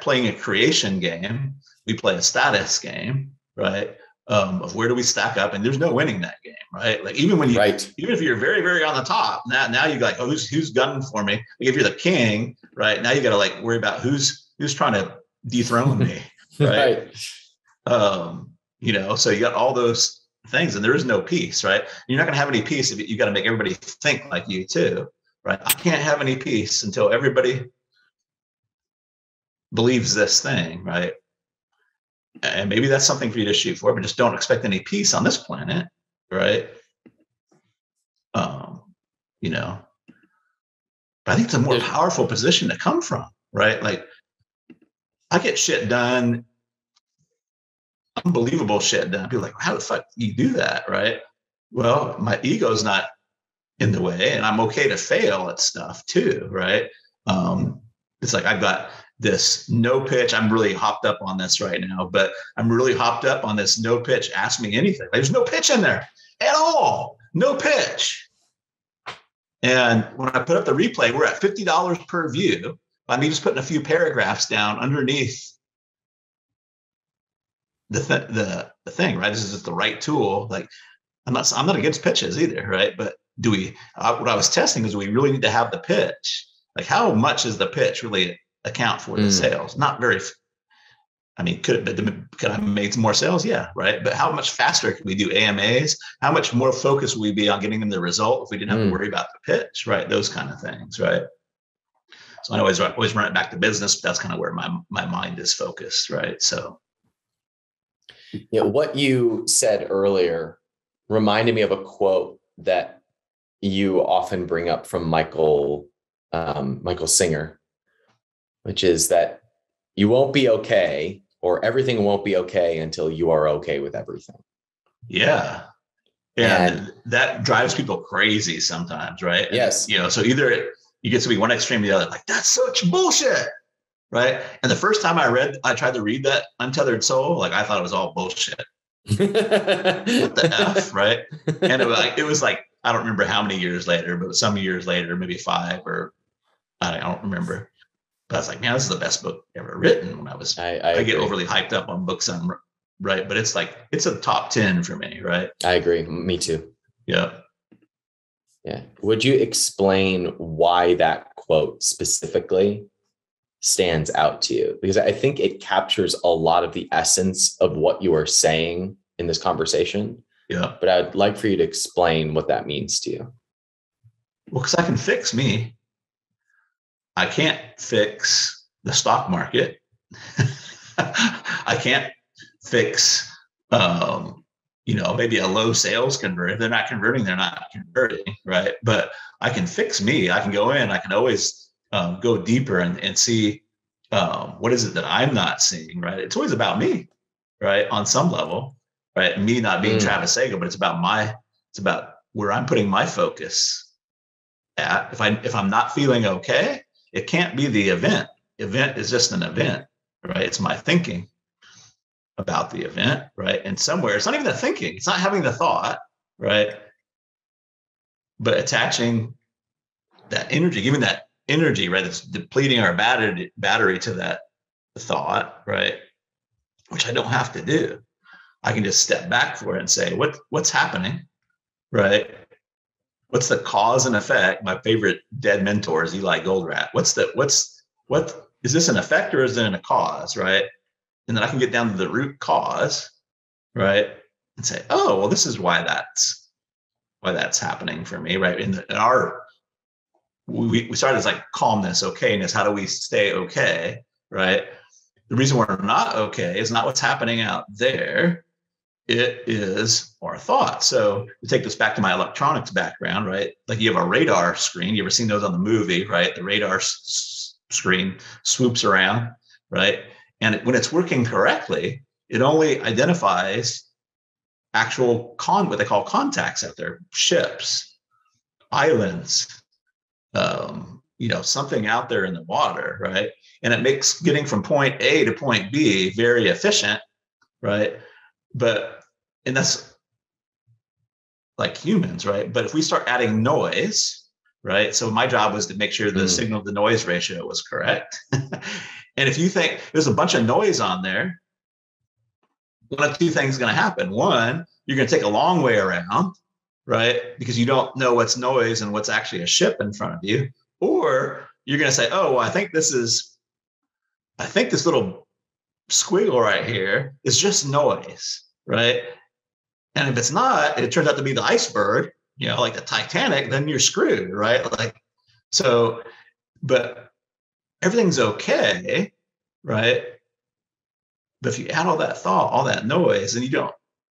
playing a creation game, we play a status game, right? Of where do we stack up? And there's no winning that game, right? Like even when you, even if you're very, very on the top, now you're like, oh, who's gunning for me? Like if you're the king, right? Now you got to like worry about who's trying to dethrone me, right? So you got all those things, and there is no peace, right? You're not going to have any peace if you got to make everybody think like you too, right? I can't have any peace until everybody believes this thing, right? And maybe that's something for you to shoot for, but just don't expect any peace on this planet, right? But I think it's a more powerful position to come from, right? Like, I get shit done, unbelievable shit done. People are like, how the fuck do you do that, right? Well, my ego's not in the way, and I'm okay to fail at stuff too, right? It's like I've got this no pitch. I'm really hopped up on this right now, but I'm really hopped up on this no pitch. Ask me anything. Like, there's no pitch in there at all. No pitch. And when I put up the replay, we're at $50 per view by me just putting a few paragraphs down underneath the thing, right? This is the right tool. Like, I'm not against pitches either, right? But do we? What I was testing is, do we really need to have the pitch? Like, how much is the pitch really account for the sales? Not very. I mean, could I make more sales? Yeah, right. But how much faster can we do AMAs? How much more focused would we be on getting them the result if we didn't have to worry about the pitch, right? Those kind of things, right? So I always run it back to business, but that's kind of where my mind is focused, right? So, what you said earlier reminded me of a quote that you often bring up from Michael Singer, which is that you won't be okay, or everything won't be okay until you are okay with everything. Yeah. And that drives people crazy sometimes, right? Yes. And, so either you get to be one extreme or the other, like, that's such bullshit, right? And the first time I tried to read that Untethered Soul, like, I thought it was all bullshit. What the F, right? And it was like, I don't remember how many years later, but some years later, maybe 5 or I don't remember. I was like, man, this is the best book ever written. When I get overly hyped up on books, right? But it's like, it's a top 10 for me, right? I agree. Me too. Yeah. Yeah. Would you explain why that quote specifically stands out to you? Because I think it captures a lot of the essence of what you are saying in this conversation. Yeah. But I'd like for you to explain what that means to you. Well, because I can fix me. I can't fix the stock market. I can't fix, maybe a low sales convert. If they're not converting, they're not converting, right? But I can fix me. I can go in. I can always go deeper and see what is it that I'm not seeing, right? It's always about me, right? On some level, right? Me not being Travis Sago, but it's about where I'm putting my focus at. If I'm not feeling okay, it can't be the event. Event is just an event, right? It's my thinking about the event, right? And somewhere, it's not even the thinking. It's not having the thought, right? But attaching that energy, giving that energy, right? That's depleting our battery to that thought, right? Which I don't have to do. I can just step back for it and say, what's happening, right? What's the cause and effect? My favorite dead mentor is Eli Goldratt. What is this, an effect or is it a cause, right? And then I can get down to the root cause, right? And say, oh, well, this is why that's happening for me, right? We started as like calmness, okayness. How do we stay okay, right? The reason we're not okay is not what's happening out there. It is our thought. So to take this back to my electronics background, right? Like, you have a radar screen. You ever seen those on the movie, right? The radar screen swoops around, right? And when it's working correctly, it only identifies actual what they call contacts out there, ships, islands, something out there in the water, right? And it makes getting from point A to point B very efficient, right? And that's like humans, right? But if we start adding noise, right? So my job was to make sure the signal to noise ratio was correct. And if you think there's a bunch of noise on there, one of two things is going to happen. One, you're going to take a long way around, right? Because you don't know what's noise and what's actually a ship in front of you. Or you're going to say, oh, well, I think this little squiggle right here is just noise, right? And if it's not, it turns out to be the iceberg, like the Titanic, then you're screwed, right? Like, so, but everything's okay, right? But if you add all that thought, all that noise, and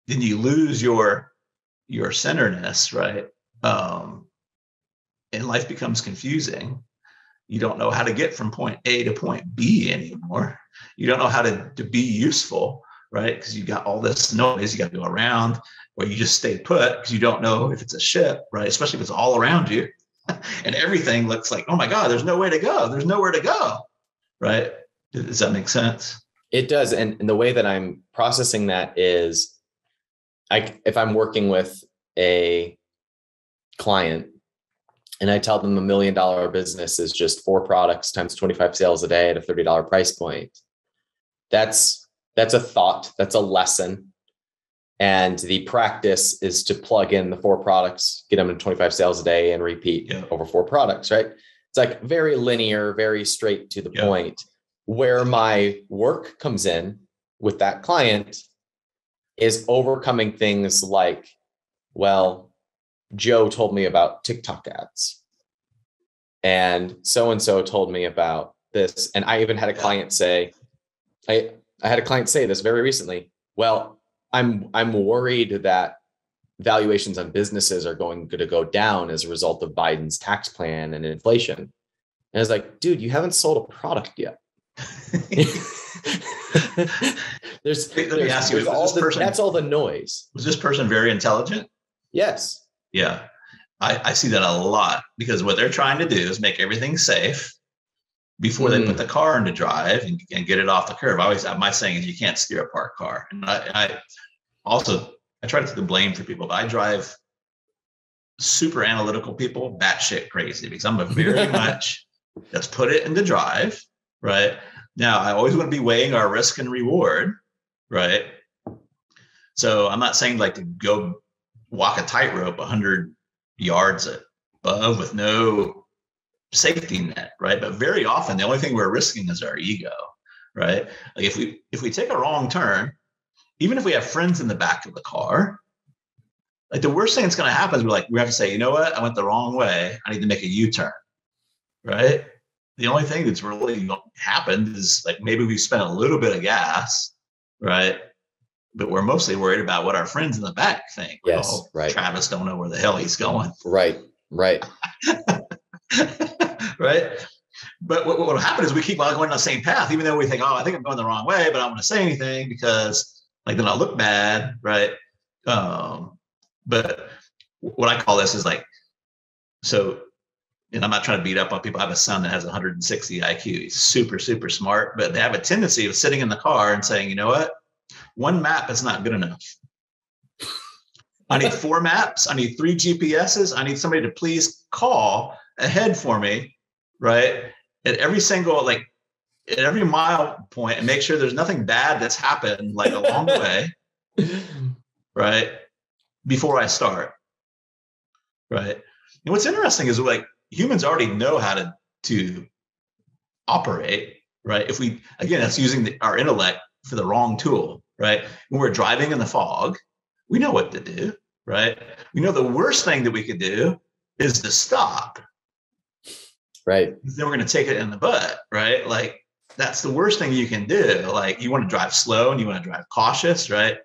then you lose your centeredness, right? And life becomes confusing. You don't know how to get from point A to point B anymore. You don't know how to be useful, right? Because you got all this noise, you got to go around, or you just stay put because you don't know if it's a ship, right? Especially if it's all around you. And everything looks like, oh my God, there's no way to go. There's nowhere to go, right? Does that make sense? It does. And the way that I'm processing that is, if I'm working with a client and I tell them a $1 million business is just 4 products times 25 sales a day at a $30 price point, that's That's a thought. That's a lesson. And the practice is to plug in the four products, get them to 25 sales a day and repeat over four products, right? It's like very linear, very straight to the point. Where my work comes in with that client is overcoming things like, well, Joe told me about TikTok ads and so-and-so told me about this. And I even had a client say, I had a client say this very recently. Well, I'm worried that valuations on businesses are going to go down as a result of Biden's tax plan and inflation. And I was like, dude, you haven't sold a product yet. Let me ask you, that's all the noise. Was this person very intelligent? Yes. Yeah. I see that a lot because what they're trying to do is make everything safe before they put the car into drive and get it off the curb. My saying is you can't steer a parked car. And I try to take the blame for people, but I drive super analytical people batshit crazy because I'm a very much let's put it into drive. Right now, I always want to be weighing our risk and reward. Right. So I'm not saying like to go walk a tightrope 100 yards above with no safety net. Right. But very often the only thing we're risking is our ego. Right. Like if we take a wrong turn, even if we have friends in the back of the car, like the worst thing that's going to happen is we have to say, you know what? I went the wrong way. I need to make a U-turn. Right. The only thing that's really happened is like maybe we spent a little bit of gas, right? But we're mostly worried about what our friends in the back think. Yes, oh, right. Travis don't know where the hell he's going. Right. Right. But what will happen is we keep on going on the same path, even though we think, oh, I think I'm going the wrong way, but I don't want to say anything because like then I'll look bad, right? But what I call this is like, so. And I'm not trying to beat up on people. I have a son that has 160 IQ. He's super, super smart, but they have a tendency of sitting in the car and saying, you know what? One map is not good enough. I need four maps. I need three GPSs. I need somebody to please call ahead for me, right? At every mile point and make sure there's nothing bad that's happened like along the way, right? Before I start, right? And what's interesting is humans already know how to operate, right? If we, again, that's using our intellect for the wrong tool, right? When we're driving in the fog, we know what to do, right? We know the worst thing that we could do is to stop. Right. Then we're going to take it in the butt, right? Like that's the worst thing you can do. Like you want to drive slow and you want to drive cautious, right?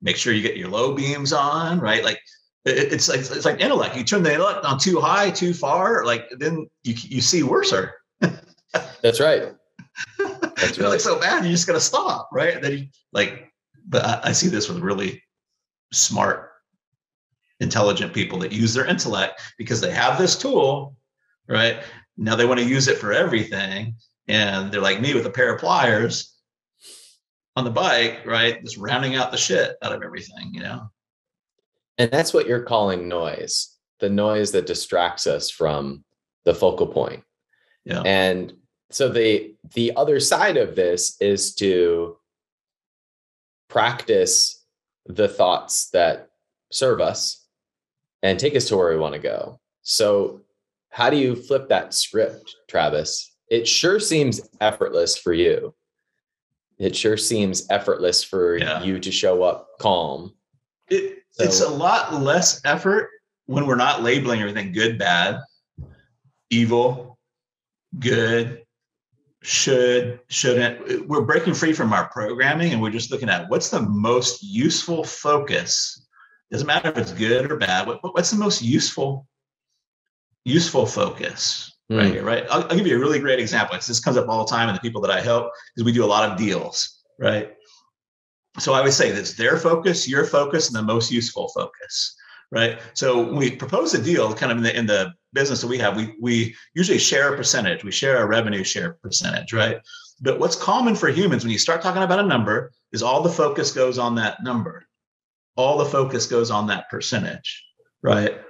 Make sure you get your low beams on, right? Like, it's like intellect. You turn the intellect on too high, too far, like then you see worser. That's right. That's really so bad. You're just gonna stop, right? And then I see this with really smart, intelligent people that use their intellect because they have this tool, right? Now they want to use it for everything, and they're like me with a pair of pliers on the bike, right? Just rounding out the shit out of everything, you know. And that's what you're calling noise, the noise that distracts us from the focal point. Yeah. And so the other side of this is to practice the thoughts that serve us and take us to where we want to go. So how do you flip that script, Travis? It sure seems effortless for you. It sure seems effortless for you to show up calm. It's a lot less effort when we're not labeling everything good, bad, evil, good, should, shouldn't. We're breaking free from our programming and we're just looking at what's the most useful focus. Doesn't matter if it's good or bad. What's the most useful focus right here, right? I'll give you a really great example. This comes up all the time in the people that I help because we do a lot of deals, right? So I would say that's their focus, your focus, and the most useful focus, right? So when we propose a deal, kind of in the business that we have, we usually share a percentage. We share a revenue share percentage, right? But what's common for humans when you start talking about a number is all the focus goes on that number. All the focus goes on that percentage, right?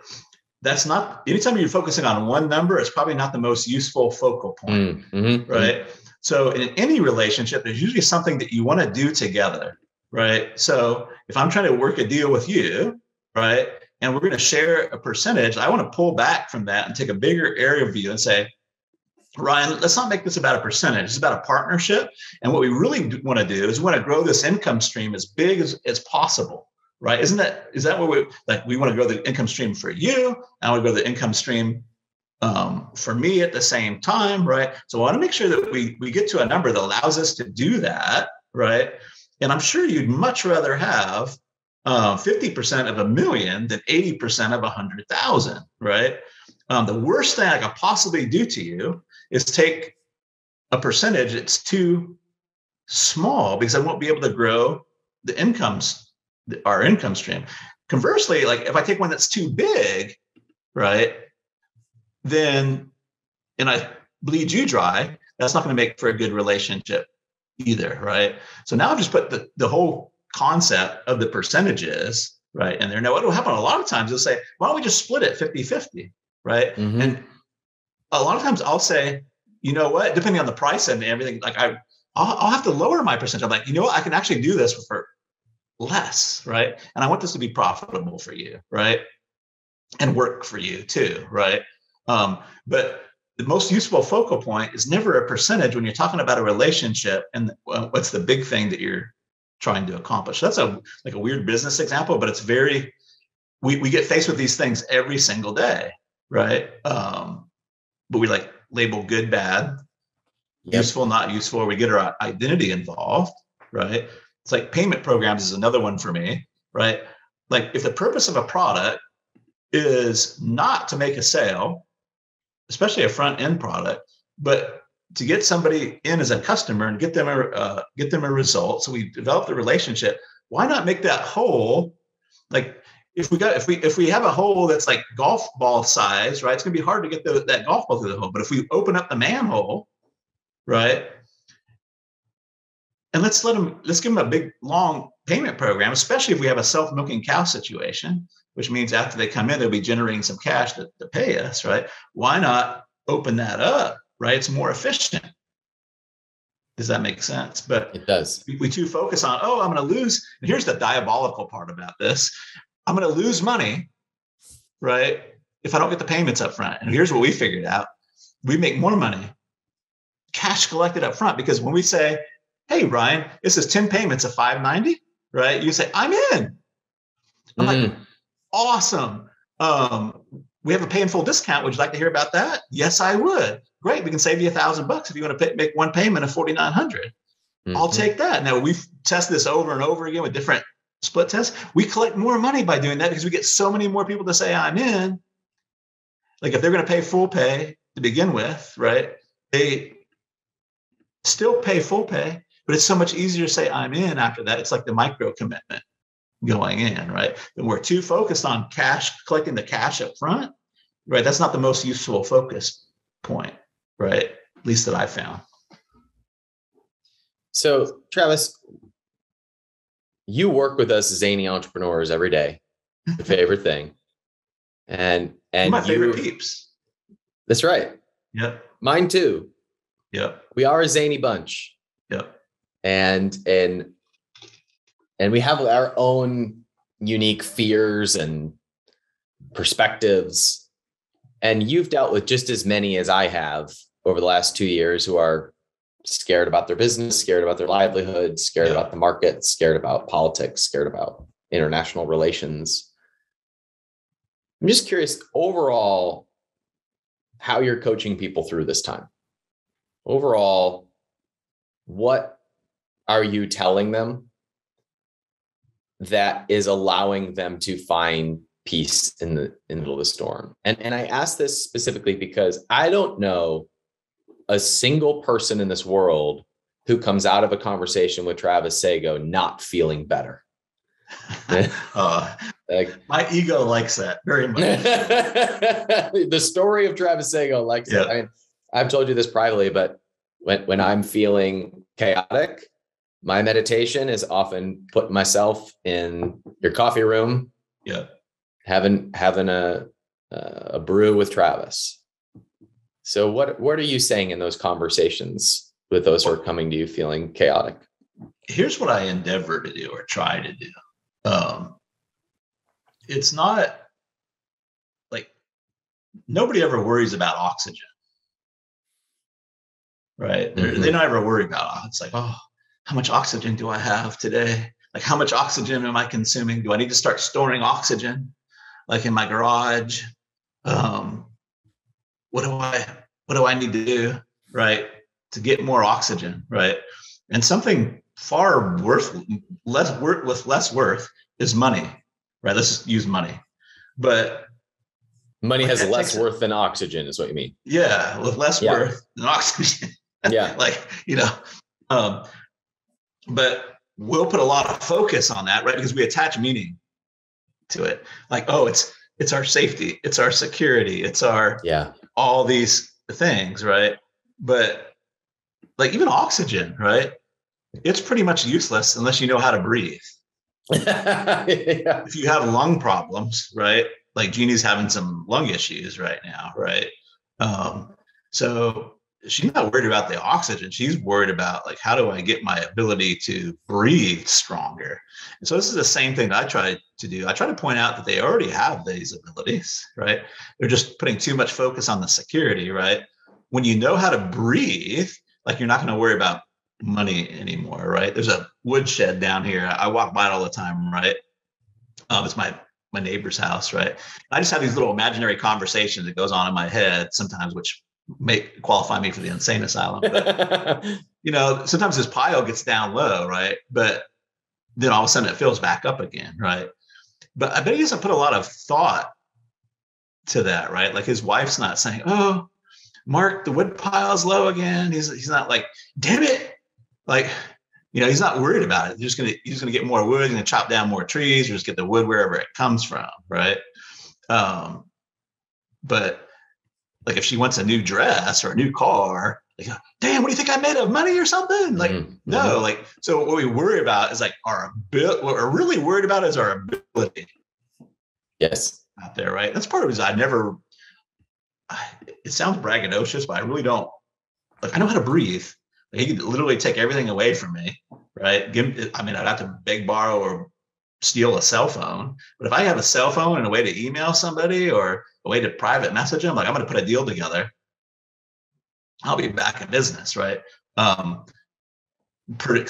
That's not, anytime you're focusing on one number, it's probably not the most useful focal point, right? So in any relationship, there's usually something that you want to do together, right? So if I'm trying to work a deal with you, right, and we're going to share a percentage, I want to pull back from that and take a bigger area view and say, Ryan, let's not make this about a percentage. It's about a partnership. And what we really want to do is we want to grow this income stream as big as possible, right? Is that what we, like, we want to grow the income stream for you, and I want to grow the income stream for me at the same time, right? So I want to make sure that we get to a number that allows us to do that, right? And I'm sure you'd much rather have 50% of $1 million than 80% of 100,000, right? The worst thing I could possibly do to you is take a percentage that's too small, because I won't be able to grow the incomes, our income stream. Conversely, like if I take one that's too big, right, then, and I bleed you dry, that's not going to make for a good relationship either, right? So now I've just put the whole concept of the percentages, right, and there. Now it'll happen a lot of times. They'll say, why don't we just split it 50-50, right? Mm-hmm. And a lot of times I'll say, you know what, depending on the price and everything, like I'll have to lower my percentage. I'm like, you know what, I can actually do this for less, right? And I want this to be profitable for you, right? And work for you too, right? But the most useful focal point is never a percentage when you're talking about a relationship and what's the big thing that you're trying to accomplish. That's like a weird business example, but it's very, we get faced with these things every single day, right? But we like label good, bad, useful, not useful. We get our identity involved, right? It's like payment programs is another one for me, right? Like if the purpose of a product is not to make a sale, especially a front end product, but to get somebody in as a customer and get them a result, so we develop the relationship. Why not make that hole? Like if we have a hole that's like golf ball size, right? It's gonna be hard to get that golf ball through the hole. But if we open up the manhole, right, and let's give them a big long payment program, especially if we have a self-milking cow situation, which means after they come in, they'll be generating some cash to pay us, right? Why not open that up? Right? It's more efficient. Does that make sense? But it does. We too focus on, oh, I'm going to lose. And here's the diabolical part about this. I'm going to lose money, right, if I don't get the payments up front. And here's what we figured out. We make more money cash collected up front, because when we say, hey, Ryan, this is 10 payments of $590, right? You say, I'm in. I'm like, awesome. We have a pay in full discount. Would you like to hear about that? Yes, I would. Great. We can save you $1,000 if you want to make one payment of $4,900. Mm-hmm. I'll take that. Now, we've tested this over and over again with different split tests. We collect more money by doing that because we get so many more people to say, I'm in. Like if they're going to pay full pay to begin with, right? They still pay full pay, but it's so much easier to say, I'm in after that. It's like the micro commitment going in, right? And we're too focused on cash, collecting the cash up front, right? That's not the most useful focus point, right? At least that I found. So, Travis, you work with us zany entrepreneurs every day, the favorite thing. And my favorite peeps. That's right. Yep. Mine too. Yep. We are a zany bunch. Yep. And we have our own unique fears and perspectives. And you've dealt with just as many as I have over the last 2 years who are scared about their business, scared about their livelihood, scared about the market, scared about politics, scared about international relations. I'm just curious overall how you're coaching people through this time. Overall, what are you telling them that is allowing them to find peace in the middle of the storm? And I ask this specifically because I don't know a single person in this world who comes out of a conversation with Travis Sago not feeling better. Like, my ego likes that very much. The story of Travis Sago likes it. I mean, I've told you this privately, but when I'm feeling chaotic, my meditation is often putting myself in your coffee room, having a brew with Travis. So what are you saying in those conversations with those who are coming to you feeling chaotic? Here's what I endeavor to do or try to do. It's not like nobody ever worries about oxygen, right? Mm-hmm. They don't ever worry about it. It's like, oh, how much oxygen do I have today? Like, how much oxygen am I consuming? Do I need to start storing oxygen, like in my garage? What do I need to do, right, to get more oxygen, right? And something far less worth is money, right? Let's just use money. But money has less worth than oxygen, is what you mean? Yeah, with less worth than oxygen. Yeah, like, you know, but we'll put a lot of focus on that, right? Because we attach meaning to it. Like, oh, it's our safety, it's our security, it's our all these things, right? But like even oxygen, right? It's pretty much useless unless you know how to breathe. If you have lung problems, right? Like Jeannie's having some lung issues right now, right? So she's not worried about the oxygen. She's worried about, like, how do I get my ability to breathe stronger? And so this is the same thing that I try to do. I try to point out that they already have these abilities, right? They're just putting too much focus on the security, right? When you know how to breathe, like, you're not going to worry about money anymore, right? There's a woodshed down here. I walk by it all the time, right? It's my neighbor's house, right? And I just have these little imaginary conversations that goes on in my head sometimes, which make qualify me for the insane asylum. But, you know, sometimes this pile gets down low, right? But then all of a sudden it fills back up again, right? But I bet he doesn't put a lot of thought to that, right? Like, his wife's not saying, "Oh, Mark, the wood pile's low again." He's not like, "Damn it!" Like, you know, he's not worried about it. He's gonna get more wood, he's gonna chop down more trees, or just get the wood wherever it comes from, right? But like, if she wants a new dress or a new car, like, damn, what do you think I made of money or something? Like, no, like, so what we worry about is like our ability. What we're really worried about is our ability. Yes, out there, right? That's part of it. Is it sounds braggadocious, but I really don't. Like, I know how to breathe. Like, he could literally take everything away from me, right? I'd have to beg, borrow, or steal a cell phone. But if I have a cell phone and a way to email somebody or a way to private message them, like, I'm going to put a deal together, I'll be back in business, right? Because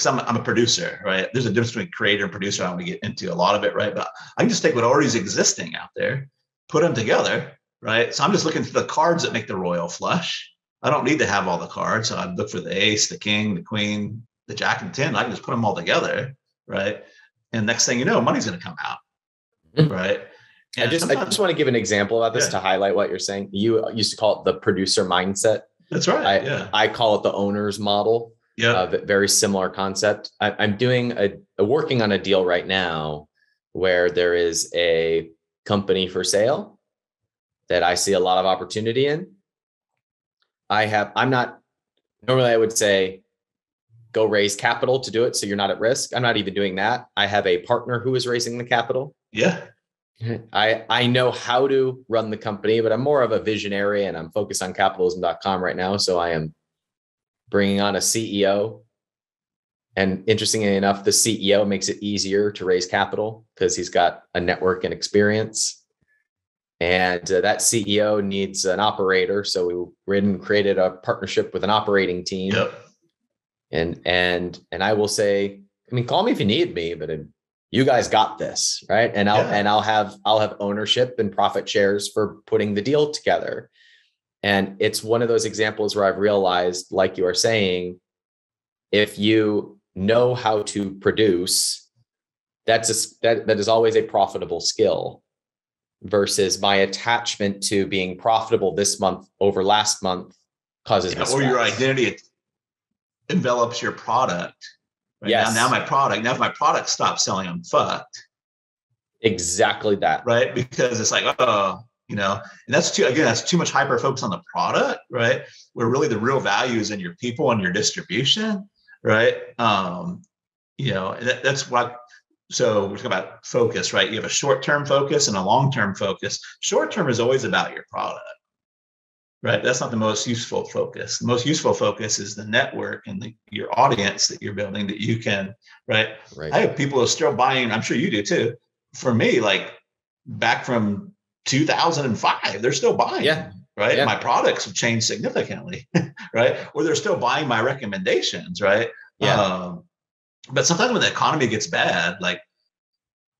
I'm a producer, right? There's a difference between creator and producer. I'm going to get into a lot of it, right? But I can just take what already is existing out there, put them together, right? So I'm just looking for the cards that make the royal flush. I don't need to have all the cards. So I look for the ace, the king, the queen, the jack, and 10. I can just put them all together, right? And next thing you know, money's going to come out, right? And I just want to give an example about this to highlight what you're saying. You used to call it the producer mindset. That's right. I call it the owner's model. Yeah. Very similar concept. I'm doing working on a deal right now where there is a company for sale that I see a lot of opportunity in. I'm not, normally I would say, go raise capital to do it so you're not at risk. I'm not even doing that. I have a partner who is raising the capital. Yeah. I know how to run the company, but I'm more of a visionary and I'm focused on capitalism.com right now. So I am bringing on a CEO. And interestingly enough, the CEO makes it easier to raise capital because he's got a network and experience. And that CEO needs an operator. So we created a partnership with an operating team. Yep. And I will say, I mean, call me if you need me, but you guys got this, right? And I'll have ownership and profit shares for putting the deal together. And it's one of those examples where I've realized, like you are saying, if you know how to produce, that is always a profitable skill, versus my attachment to being profitable this month over last month causes mistakes. Or your identity envelops your product. Right? Yes. Now if my product stops selling, I'm fucked. Exactly that. Right. Because it's like, oh, you know, and that's too much hyper focus on the product, right? Where really the real value is in your people and your distribution, right? You know, so we're talking about focus, right? You have a short-term focus and a long-term focus. Short-term is always about your product. right? That's not the most useful focus. The most useful focus is the network and your audience that you're building that you can, right? I have people who are still buying, I'm sure you do too. For me, like back from 2005, they're still buying, right? Yeah. My products have changed significantly, right? Or they're still buying my recommendations, right? Yeah. But sometimes when the economy gets bad, like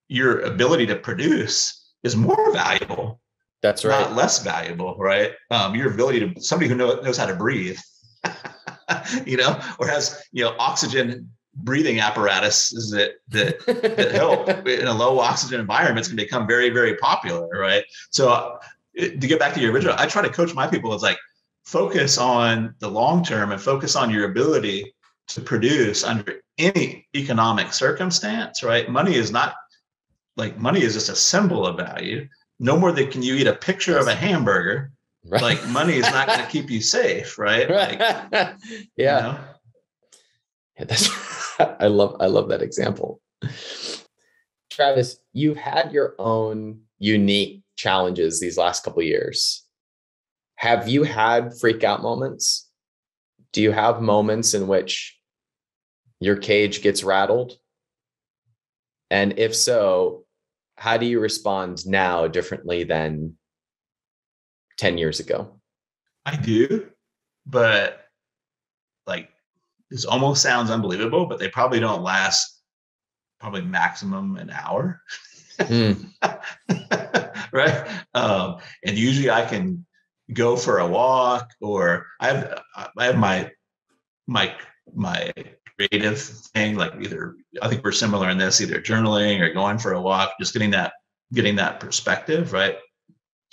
your ability to produce is more valuable. That's right. Not less valuable, right? Your ability to, somebody who knows how to breathe, you know, or has, you know, oxygen breathing apparatuses that help in a low oxygen environment can become very, very popular, right? So to get back to your original, I try to coach my people. It's like, focus on the long term and focus on your ability to produce under any economic circumstance, right? Money is not, like, money is just a symbol of value. No more than can you eat a picture of a hamburger. Right. Like, money is not going to keep you safe, right? Like, yeah. You know? Yeah, I love that example. Travis, you've had your own unique challenges these last couple of years. Have you had freak out moments? Do you have moments in which your cage gets rattled? And if so, how do you respond now differently than 10 years ago? I do, but like, this almost sounds unbelievable, but they probably don't last probably maximum an hour. Right? And usually I can go for a walk, or I have my creative thing, like either, I think we're similar in this, either journaling or going for a walk, just getting that perspective, right?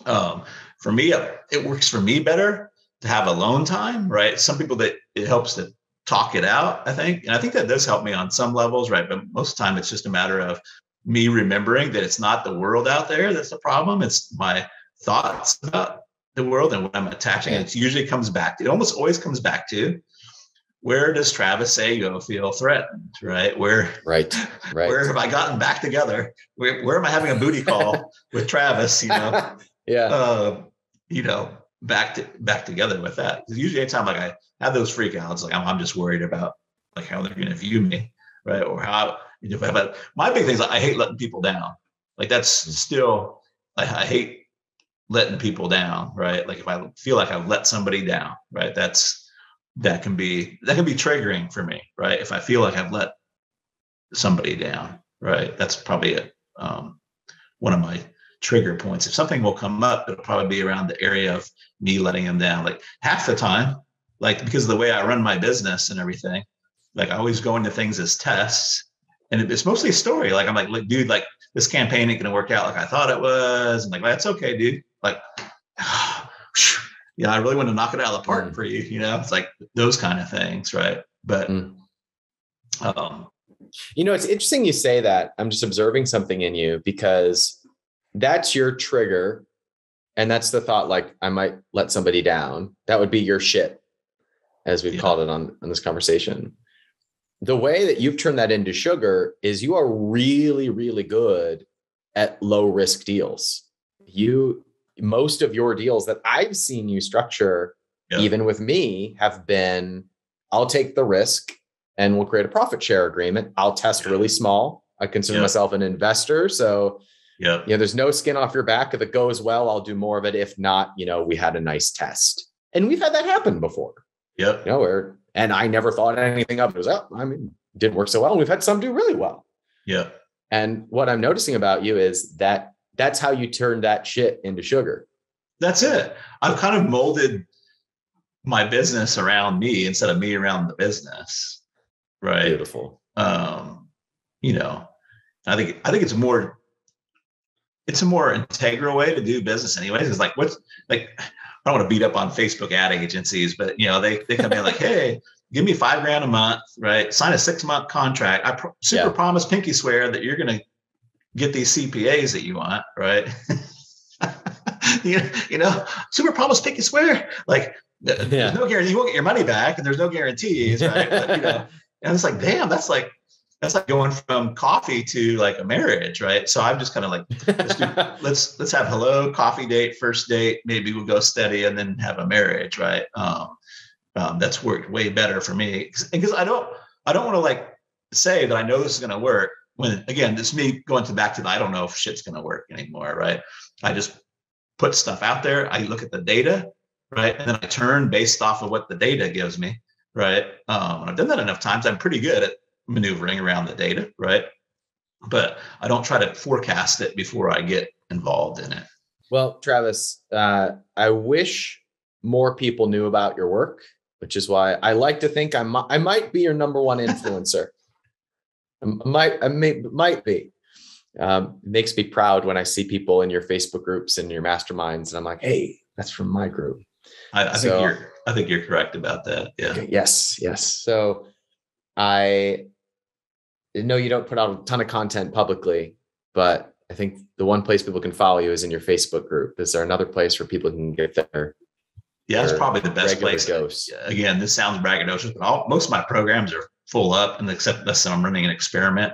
For me, it works for me better to have alone time, right? Some people that it helps to talk it out, I think. And I think that does help me on some levels, right? But most of the time it's just a matter of me remembering that it's not the world out there that's the problem. It's my thoughts about the world and what I'm attaching. And it usually comes back to, it almost always comes back to, where does Travis Sago feel threatened, right? Right. Where have I gotten back together? Where am I having a booty call with Travis, you know? Yeah. You know, back together with that. Because usually anytime like I have those freak outs, like I'm just worried about like how they're going to view me, right? Or how, you know, but my big thing is like, I hate letting people down. Like that's still, like I hate letting people down, right? Like if I feel like I've let somebody down, right? That can be triggering for me, right? If I feel like I've let somebody down, right? That's probably one of my trigger points. If something will come up, it'll probably be around the area of me letting them down. Like half the time, like because of the way I run my business and everything, like I always go into things as tests, and it's mostly a story. Like I'm like, look, dude, like this campaign ain't gonna work out like I thought it was. And like, that's okay, dude. Like, yeah, I really want to knock it out of the park for you. You know, it's like those kind of things. Right. But, you know, it's interesting you say that. I'm just observing something in you, because that's your trigger. And that's the thought, like I might let somebody down. That would be your shit, as we've called it on this conversation. The way that you've turned that into sugar is you are really, really good at low risk deals. Most of your deals that I've seen you structure, even with me, have been, I'll take the risk and we'll create a profit share agreement. I'll test really small. I consider myself an investor. So, you know, there's no skin off your back. If it goes well, I'll do more of it. If not, you know, we had a nice test. And we've had that happen before. Yeah. You know, and I never thought anything of it. It was, oh, I mean, didn't work so well. And we've had some do really well. Yeah. And what I'm noticing about you is that that's how you turn that shit into sugar. That's it. I've kind of molded my business around me instead of me around the business. Right. Beautiful. You know, I think it's a more integral way to do business anyways. It's like, I don't want to beat up on Facebook ad agencies, but you know, they come in like, hey, give me $5,000 a month, right? Sign a 6-month contract. I promise, pinky swear that you're going to get these CPAs that you want, right? you know, super promise, pinky swear. Like, there's no guarantee you won't get your money back, and there's no guarantees, right? But, you know, and it's like, damn, that's like that's like going from coffee to like a marriage, right? So I'm just kind of like, let's have hello, coffee date, first date, maybe we'll go steady and then have a marriage, right? That's worked way better for me because I don't want to like say that I know this is going to work when, again, this is me going back to the I don't know if shit's going to work anymore, right? I just put stuff out there. I look at the data, right? And then I turn based off of what the data gives me, right? And I've done that enough times. I'm pretty good at maneuvering around the data, right? But I don't try to forecast it before I get involved in it. Well, Travis, I wish more people knew about your work, which is why I like to think I might be your number one influencer. I might be. It makes me proud when I see people in your Facebook groups and your masterminds, and I'm like, hey, that's from my group. I think you're correct about that. Yeah. Okay, yes. So I know you don't put out a ton of content publicly, but I think the one place people can follow you is in your Facebook group. Is there another place where people can get there? Yeah, that's probably the best place. Dose. Again, this sounds braggadocious, but most of my programs are full up, and except that's I'm running an experiment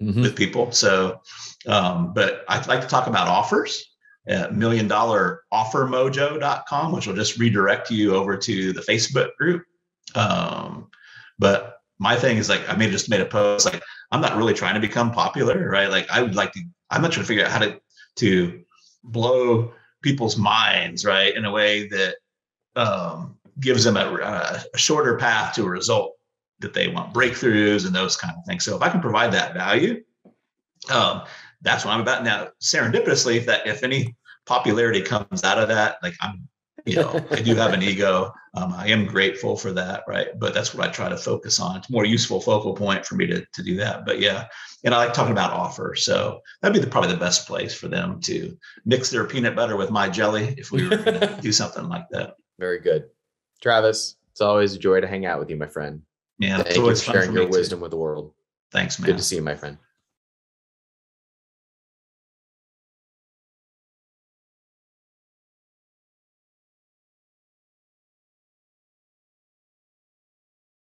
with people. So, but I'd like to talk about offers at $million dollar offer mojo.com, which will just redirect you over to the Facebook group. But my thing is like, I just made a post, like, I'm not really trying to become popular, right? Like I'm not trying to figure out how to blow people's minds, right, in a way that gives them a shorter path to a result that they want, breakthroughs and those kind of things. So if I can provide that value, that's what I'm about. Now, serendipitously, if any popularity comes out of that, like I do have an ego. I am grateful for that, right? But that's what I try to focus on. It's a more useful focal point for me to do that. But yeah, and I like talking about offer. So that'd be probably the best place for them to mix their peanut butter with my jelly if we were going to do something like that. Very good. Travis, it's always a joy to hang out with you, my friend. Yeah, thank you for sharing your wisdom with the world. Thanks, man. Good to see you, my friend.